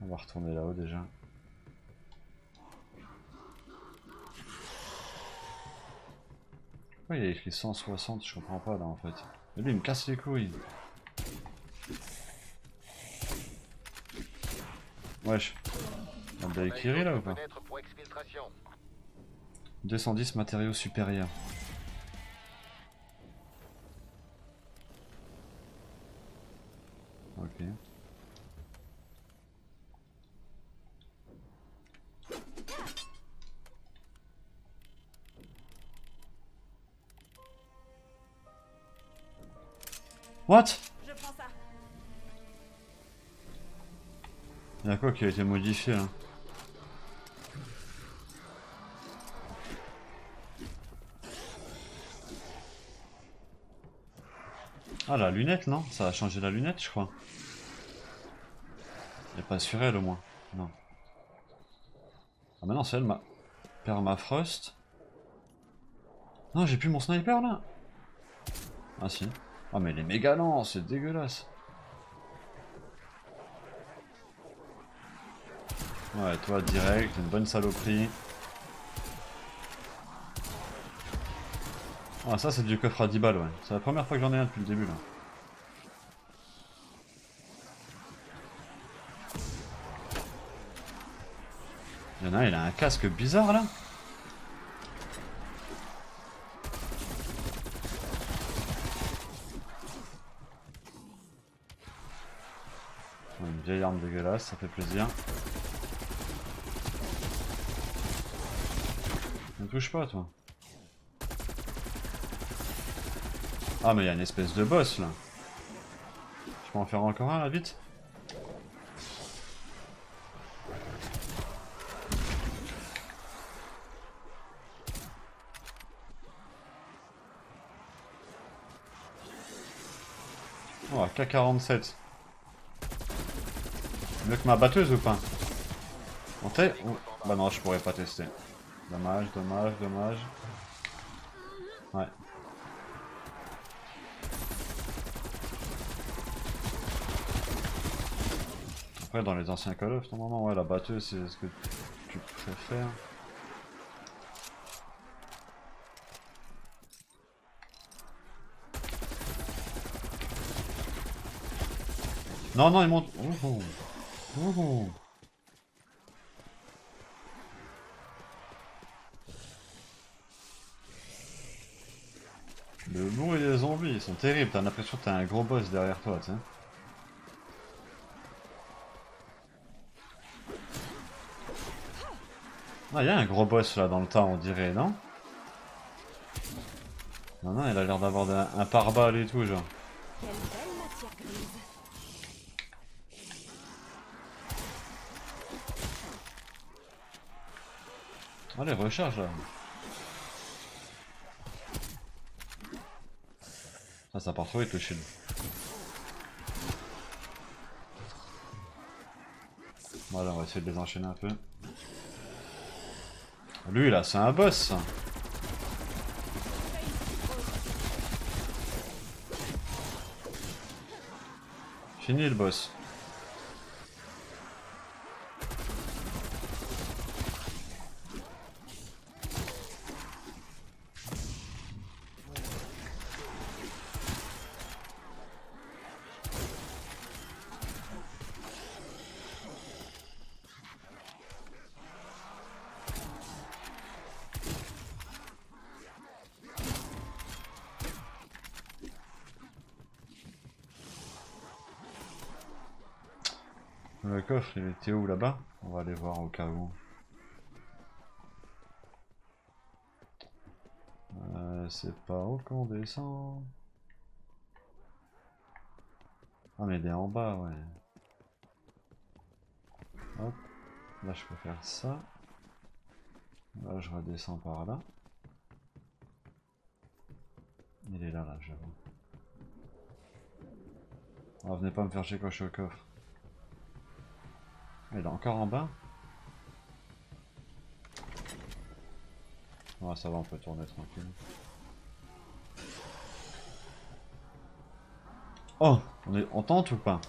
On va retourner là-haut déjà. Pourquoi il y a écrit 160, je comprends pas là en fait. Et lui il me casse les couilles. Wesh. On a écrit là ou pas? 210 matériaux supérieurs. Ok. What? Il y a quoi qui a été modifié là? Ah la lunette non? Ça a changé la lunette je crois. Elle n'est pas sur elle au moins. Non. Ah maintenant c'est elle ma... Permafrost. Non j'ai plus mon sniper là. Ah si. Ah mais elle est méga lent, c'est dégueulasse. Ouais toi direct, une bonne saloperie. Ah ça c'est du coffre à 10 balles ouais, c'est la première fois que j'en ai un depuis le début là. Il y en a un, il a un casque bizarre là. Ouais, une vieille arme dégueulasse, ça fait plaisir. Ne touche pas toi. Ah mais il y a une espèce de boss là. Je peux en faire encore un là vite. Oh K47. Mieux que ma batteuse ou pas? On teste? Bah non je pourrais pas tester. Dommage, dommage, dommage. Ouais. Après, dans les anciens Call of, normalement, ouais, la batteuse, c'est ce que tu préfères. Non, non, il monte. Ouh, ouh. Ouh. Le loup et les zombies, ils sont terribles, t'as l'impression que t'as un gros boss derrière toi, tu sais. Ah, il y a un gros boss là dans le tas, on dirait, non? Non, non, il a l'air d'avoir un pare-balles et tout, genre. Allez, recharge là. Ah, ça part trop vite le shield. Voilà, on va essayer de les enchaîner un peu. Lui là, c'est un boss. Fini le boss. Le coffre il était où là-bas? On va aller voir au cas où. C'est par où qu'on descend? Ah mais il est en bas ouais. Hop, là je peux faire ça. Là je redescends par là. Il est là là j'avoue. Ah venez pas me faire chier quand je suis au coffre. Elle est encore en bas. Ouais, ça va, on peut tourner tranquille. Oh, on tente ou pas?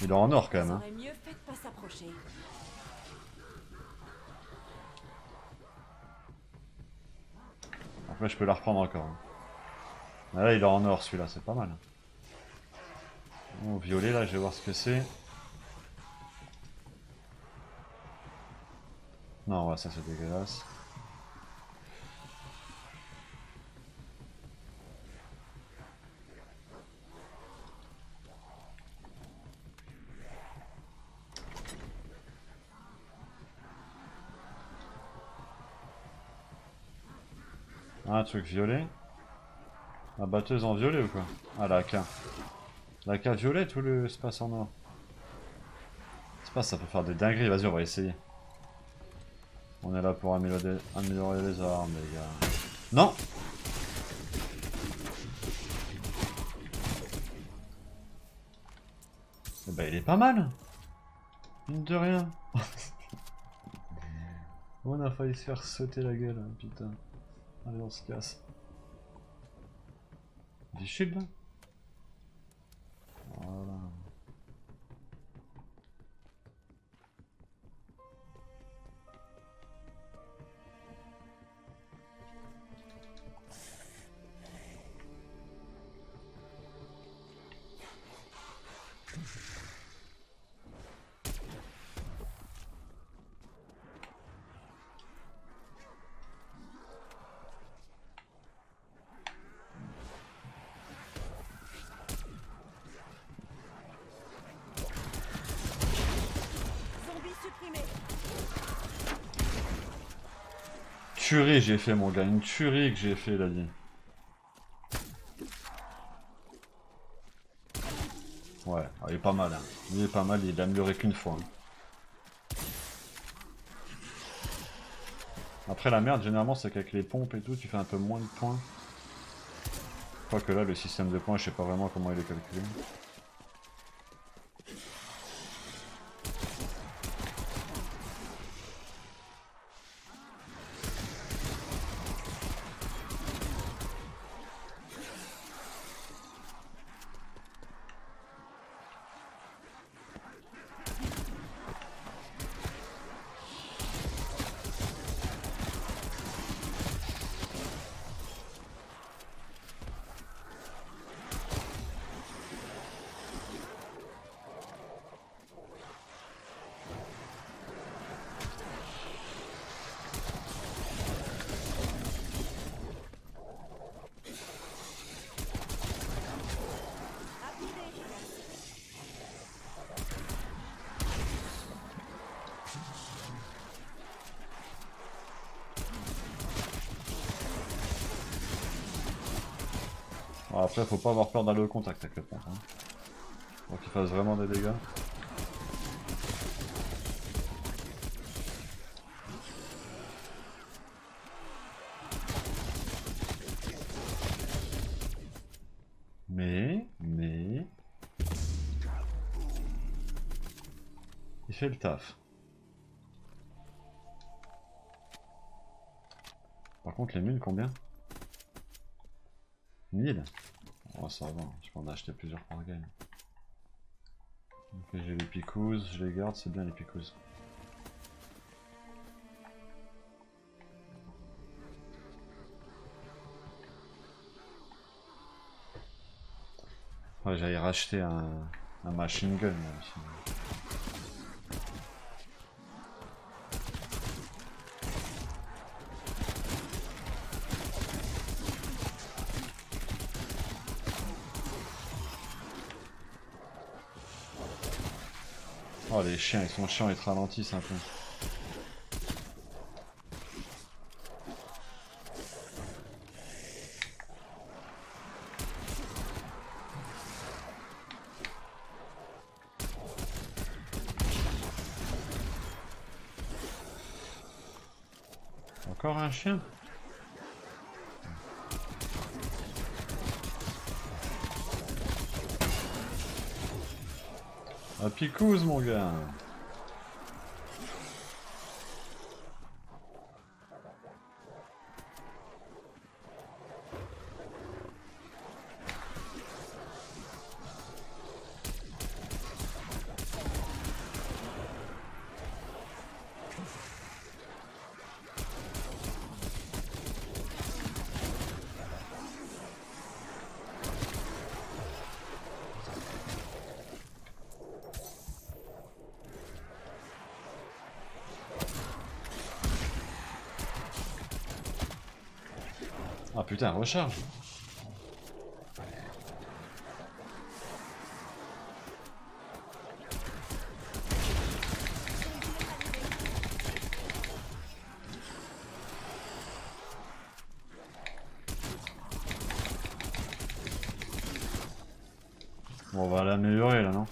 Il est en or quand même. Hein. Après, je peux la reprendre encore. Hein. Ah, là, il est en or celui-là, c'est pas mal. Oh, violet, là, je vais voir ce que c'est. Non, ouais, ça c'est dégueulasse. Un truc violet. La batteuse en violet ou quoi? Ah la AK. La AK violette ou le espace en or? L'espace ça peut faire des dingueries, vas-y on va essayer. On est là pour améliorer les armes les gars. Non! Eh ben il est pas mal! Mine de rien. On a failli se faire sauter la gueule, hein, putain. Allez, on se casse. Des shields. Voilà. Tuerie j'ai fait mon gars, une tuerie que j'ai fait là. Ouais, il est pas mal, hein. Il est pas mal, il l'a amélioré qu'une fois. Hein. Après la merde généralement c'est qu'avec les pompes et tout tu fais un peu moins de points. Quoique là le système de points je sais pas vraiment comment il est calculé. Après faut pas avoir peur d'aller au contact avec le pont hein. Pour qu'il fasse vraiment des dégâts. Mais... Il fait le taf. Par contre les mules combien? 1000. Oh ça va, je peux en acheter plusieurs par game. Ok j'ai les picouzes, je les garde, c'est bien les picouzes. Ouais j'allais racheter un machine gun là aussi. Oh les chiens, ils sont chiants, ils te ralentissent un peu. Encore un chien? Ah picouse mon gars. Ah putain, recharge. Bon, on va l'améliorer là, non?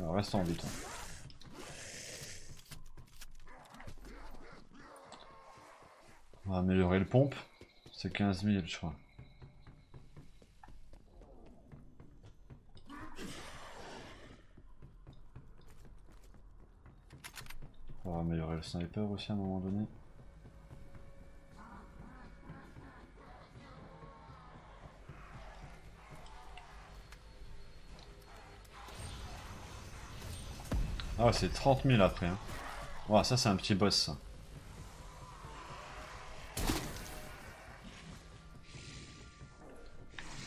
Alors, reste en but. On va améliorer le pompe. C'est 15 000, je crois. On va améliorer le sniper aussi à un moment donné. Ah ouais, c'est 30 000 après. Hein. Ouah, ça c'est un petit boss ça.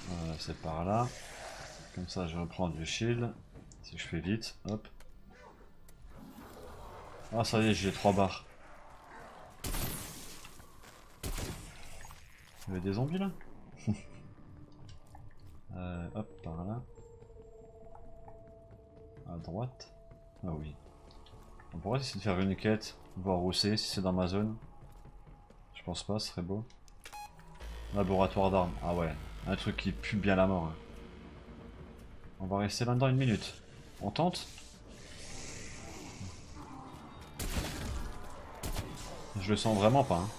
Voilà, c'est par là. Comme ça je reprends du shield. Si je fais vite, hop. Ah ça y est, j'ai 3 barres. Il y avait des zombies là. Hop, par là. À droite. Ah oui. On pourrait essayer de faire une quête, voir où c'est, si c'est dans ma zone. Je pense pas, ce serait beau. Laboratoire d'armes. Ah ouais, un truc qui pue bien la mort. Hein. On va rester là-dedans une minute. On tente ? Je le sens vraiment pas. Hein.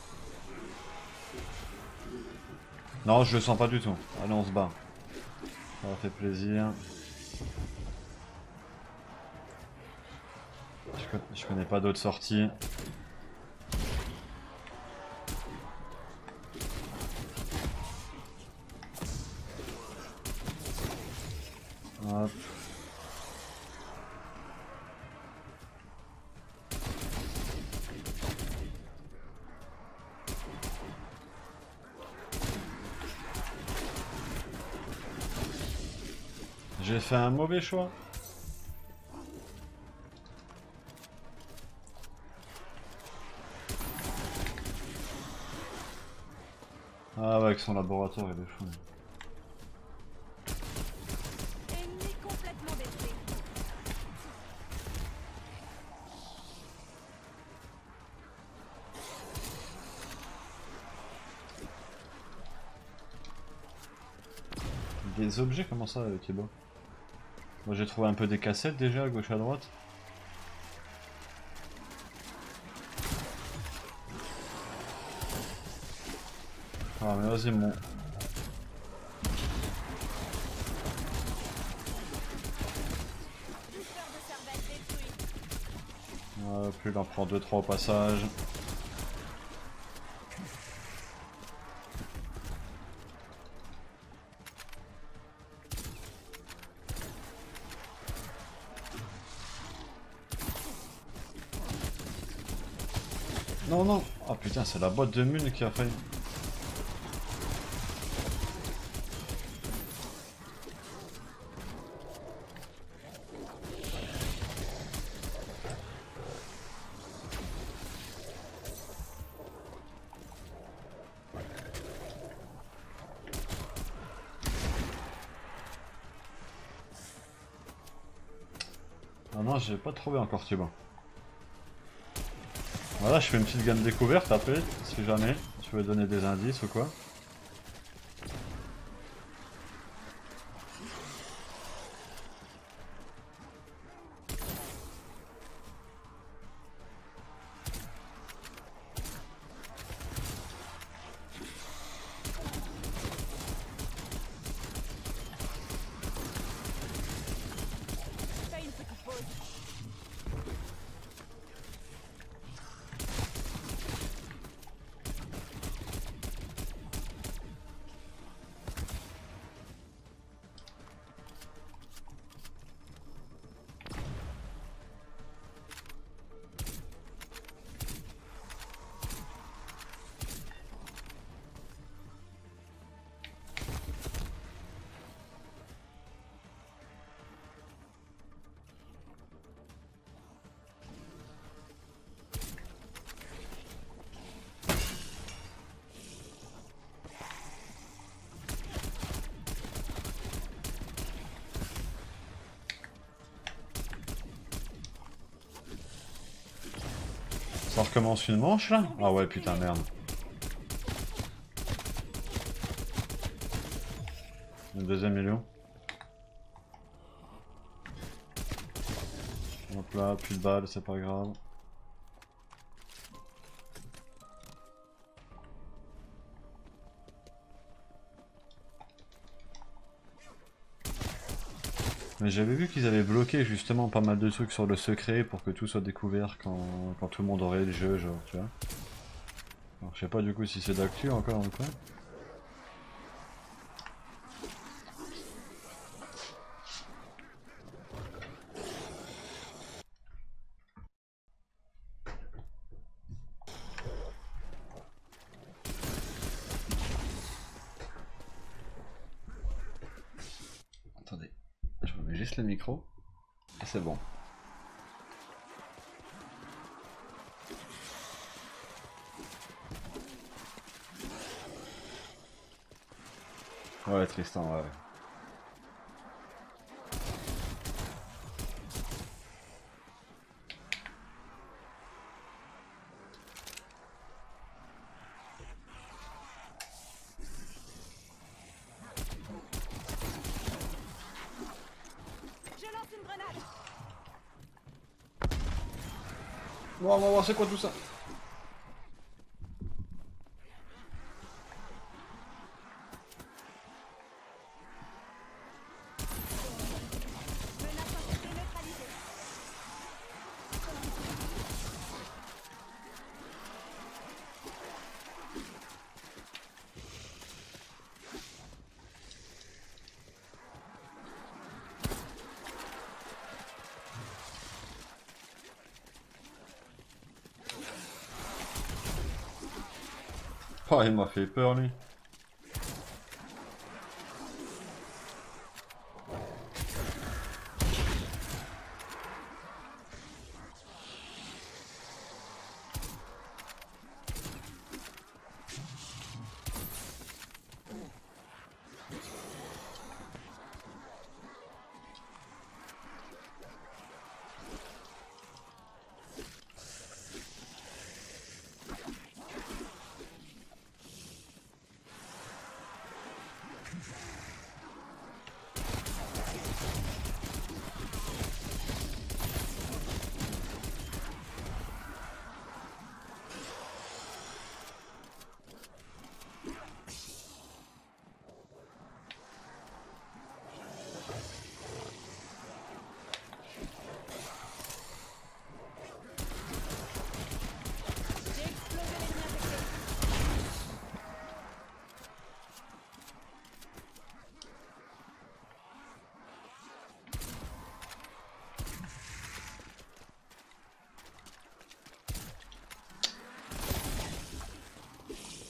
Non, je le sens pas du tout. Allez, on se bat. Ça fait plaisir. Je connais pas d'autres sorties. Hop. J'ai fait un mauvais choix. Ah ouais, avec son laboratoire il est fou. Des objets comment ça, Kiba? Moi j'ai trouvé un peu des cassettes déjà à gauche à droite. Ah mais vas-y mon... plus il en prend 2-3 au passage. Non non. Oh putain, c'est la boîte de mune qui a failli... Ah non, j'ai pas trouvé encore Tubin. Voilà, je fais une petite gamme découverte après, si jamais tu veux donner des indices ou quoi. Ça recommence une manche là? Ah ouais putain merde. deuxième hélion. Hop là, plus de balles, c'est pas grave. Mais j'avais vu qu'ils avaient bloqué justement pas mal de trucs sur le secret pour que tout soit découvert quand tout le monde aurait le jeu, genre, tu vois. Alors je sais pas du coup si c'est d'actu encore ou quoi. Le micro et c'est bon. Ouais, Tristan, ouais. Bon, on va voir c'est quoi tout ça. Oh, il m'a fait peur lui.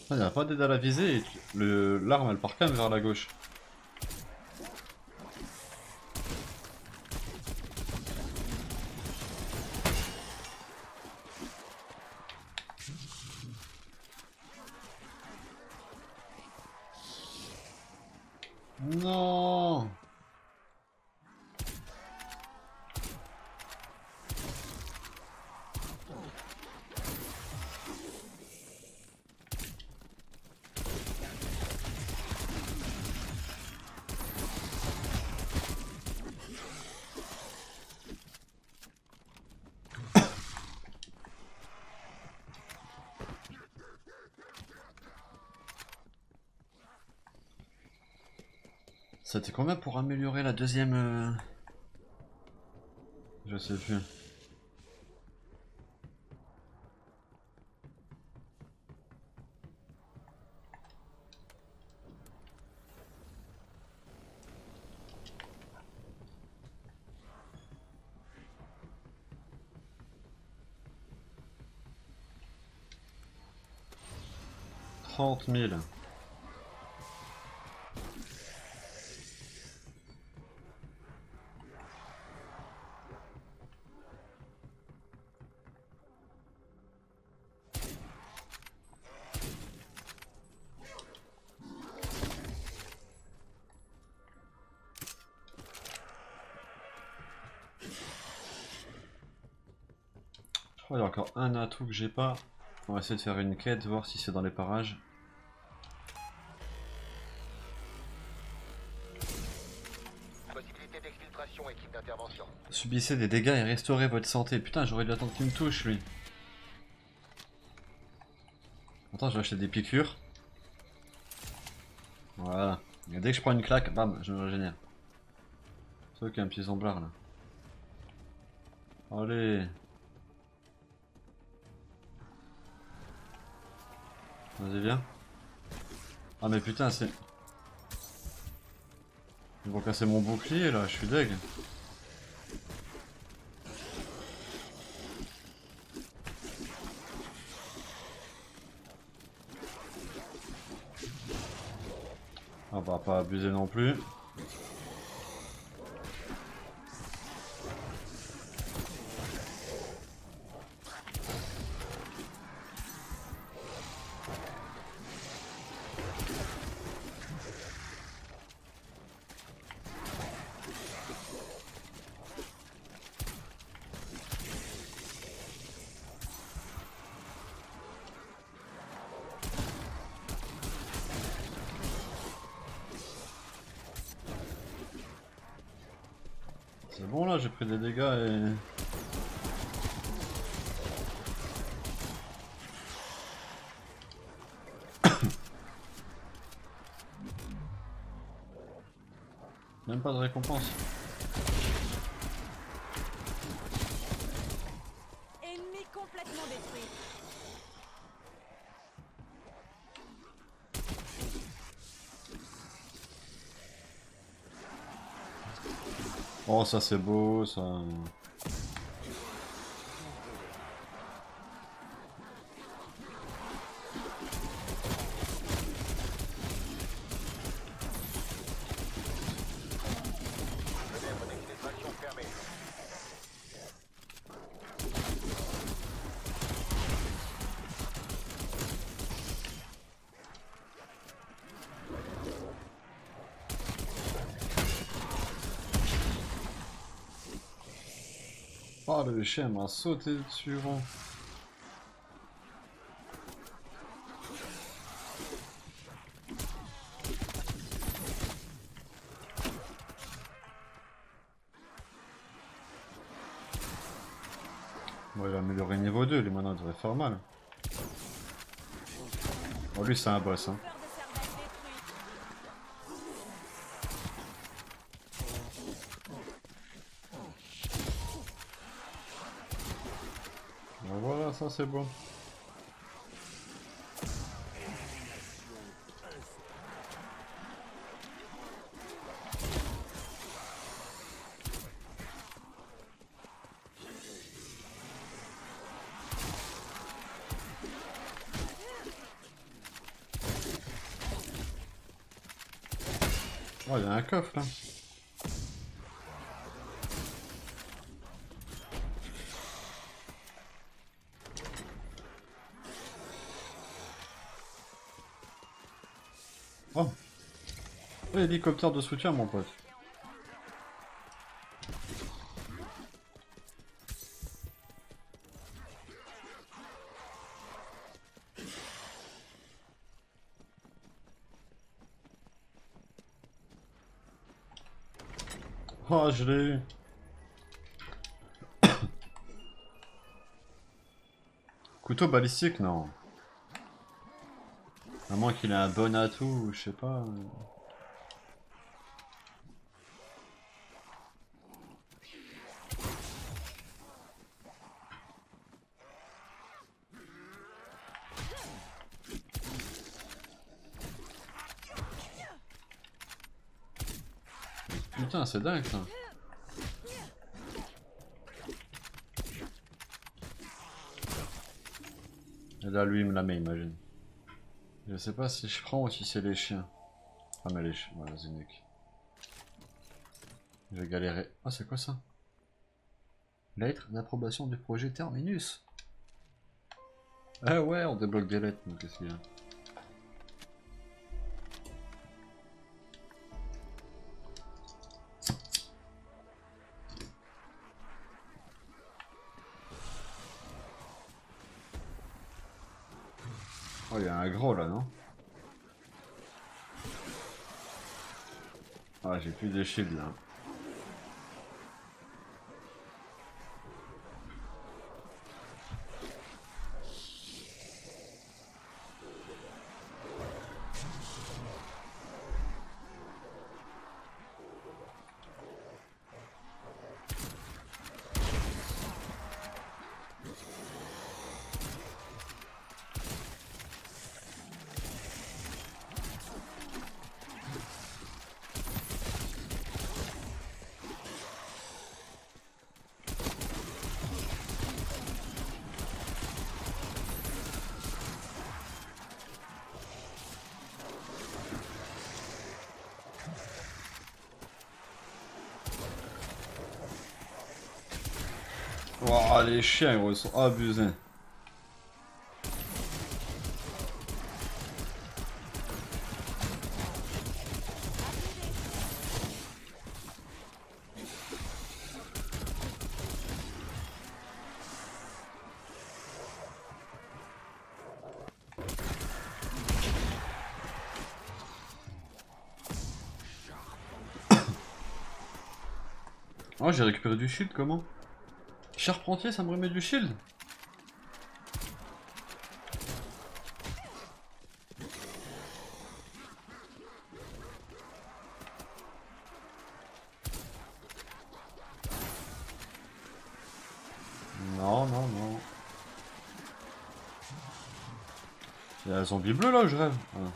Il n'y a pas d'aide à la visée et l'arme elle part quand même vers la gauche. Non. C'était combien pour améliorer la deuxième Je sais plus. Trente mille. Oh, il y a encore un atout que j'ai pas. On va essayer de faire une quête, voir si c'est dans les parages. Subissez des dégâts et restaurez votre santé. Putain, j'aurais dû attendre qu'il me touche, lui. Attends, je vais acheter des piqûres. Voilà. Et dès que je prends une claque, bam, je me régénère. C'est qu'il y a un petit zomblard, là. Allez. Vas-y, viens. Ah mais putain, c'est... Ils vont casser mon bouclier, là, je suis deg. On va pas abuser non plus. C'est bon là, j'ai pris des dégâts et... Même pas de récompense. Ennemi complètement détruit. Oh ça c'est beau ça. Oh le chien m'a sauté dessus. Hein. Moi j'ai amélioré niveau 2, les manins devraient faire mal. Bon lui c'est un boss hein. Voilà, ça c'est bon. Oh, il y a un coffre là. Oh, hélicoptère de soutien mon pote. Oh je l'ai eu. Couteau balistique non. À moins qu'il ait un bon atout, je sais pas. Putain, c'est dingue ça. Et là, lui, il me la met, imagine. Je sais pas si je prends ou si c'est les chiens. Ah mais les chiens, voilà Zénic. Je vais galérer. Ah c'est quoi ça? Lettre d'approbation du projet Terminus. Ah ouais, on débloque des lettres, donc qu'est-ce qu'il y a? Oh, il y a un gros là, non? Ah, j'ai plus de shield là. Oh, les chiens, ils sont abusés. Oh, j'ai récupéré du shield, comment? Charpentier, ça me remet du shield? Non, non, non. Il y a un zombie bleu là, je rêve. Voilà.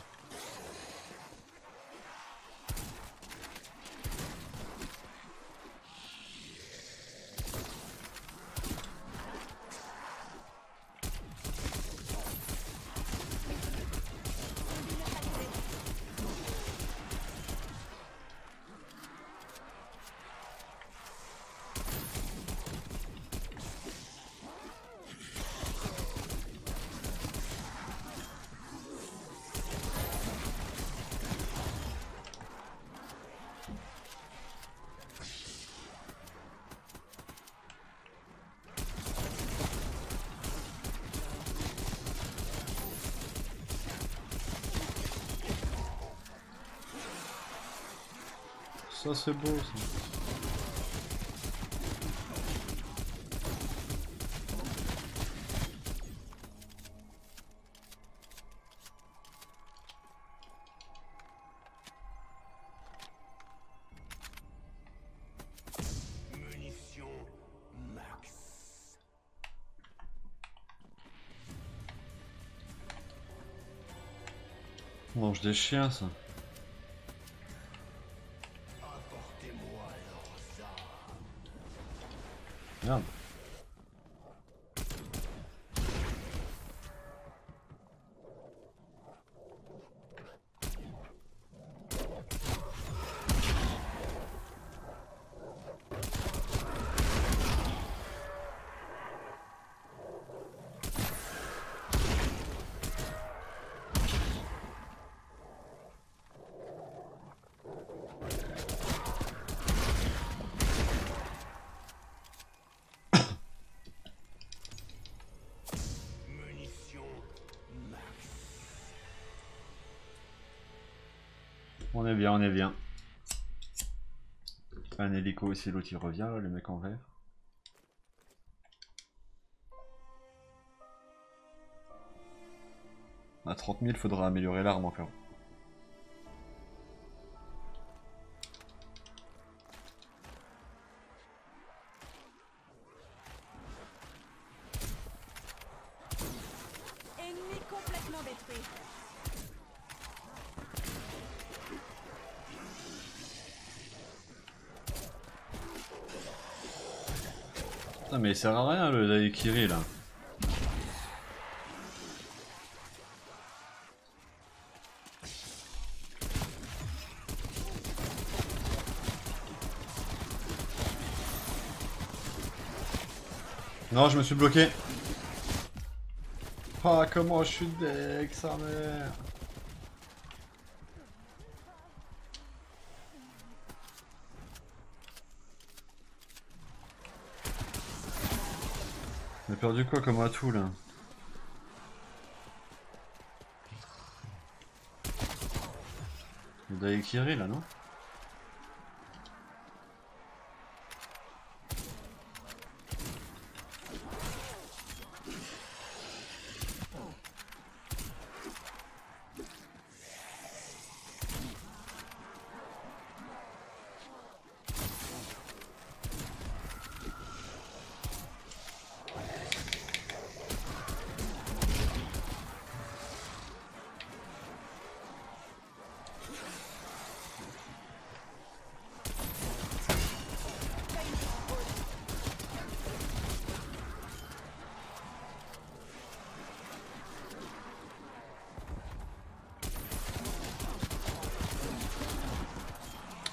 Ça c'est beau ça. On mange des chiens ça. Merde. On est bien, on est bien. Un hélico aussi, l'autre il revient, là, le mec en vert. À 30 000, faudra améliorer l'arme encore. Ah mais il sert à rien le Daikiri là. Non, je me suis bloqué. Ah comment je suis deck sa mère. J'ai perdu quoi comme atout là? Le Daikiri là non?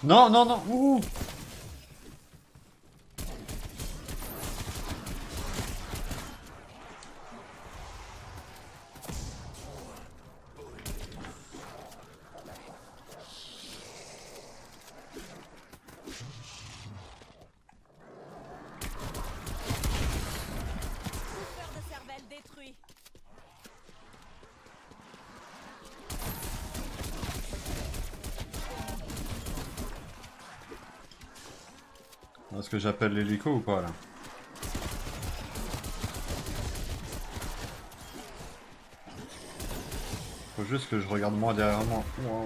Non, non, non, ouh. Est-ce que j'appelle l'hélico ou pas là? Faut juste que je regarde moi derrière moi. Wow.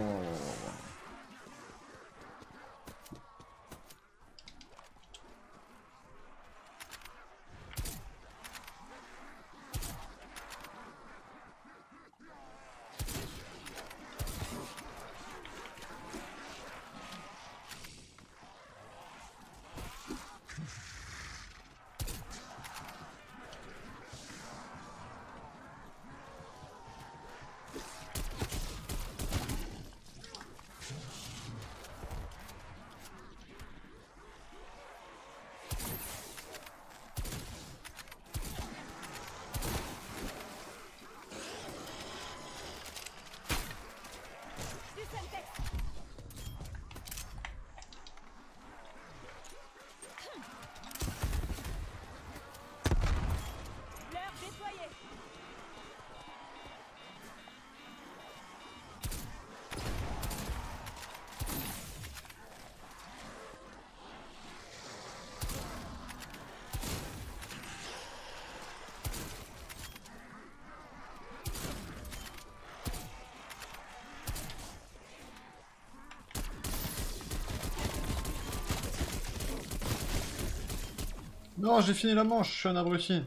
Non, j'ai fini la manche, je suis un abruti.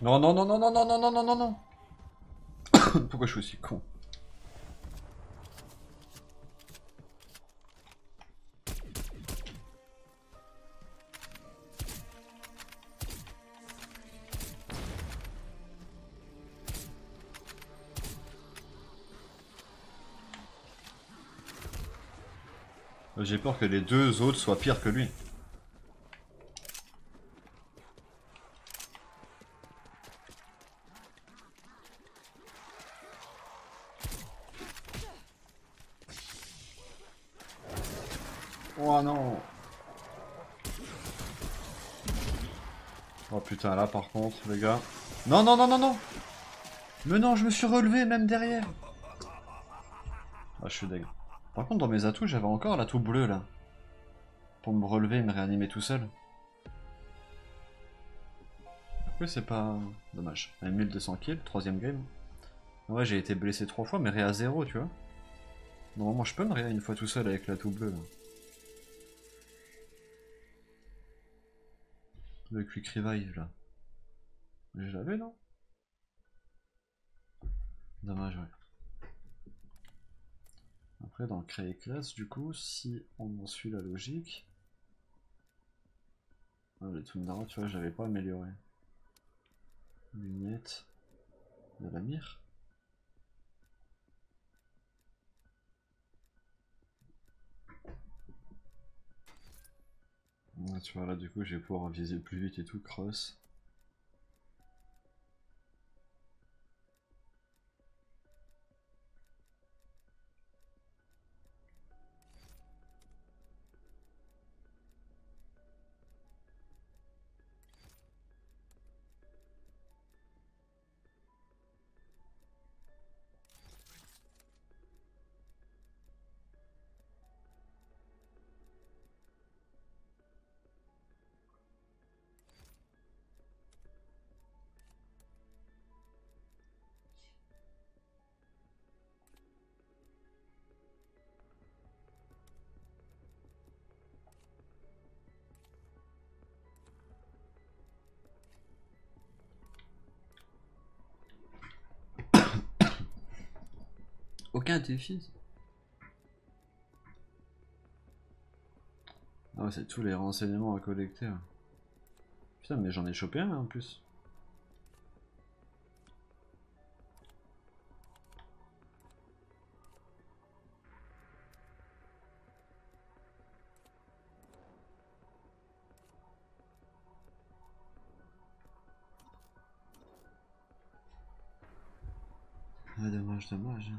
Non. Pourquoi je suis aussi con? J'ai peur que les deux autres soient pires que lui. Putain, là par contre les gars. Non. Mais non, je me suis relevé même derrière. Ah, je suis deg. Par contre dans mes atouts j'avais encore l'atout bleu là. Pour me relever et me réanimer tout seul. Pourquoi c'est pas... Dommage. 1200 kills, 3ème game. Ouais, j'ai été blessé 3 fois mais réa 0 tu vois. Normalement je peux me réa une fois tout seul avec l'atout bleu là. Le quick revive là. Mais je l'avais non? Dommage ouais. Après dans créer classe du coup si on en suit la logique. Ah, les Tundara tu vois j'avais pas amélioré. Lunettes de la mire. Ah, tu vois là du coup je vais pouvoir viser plus vite et tout, cross. Aucun défi. Ah ouais, c'est tous les renseignements à collecter. Putain, mais j'en ai chopé un en plus. Ah, dommage, dommage.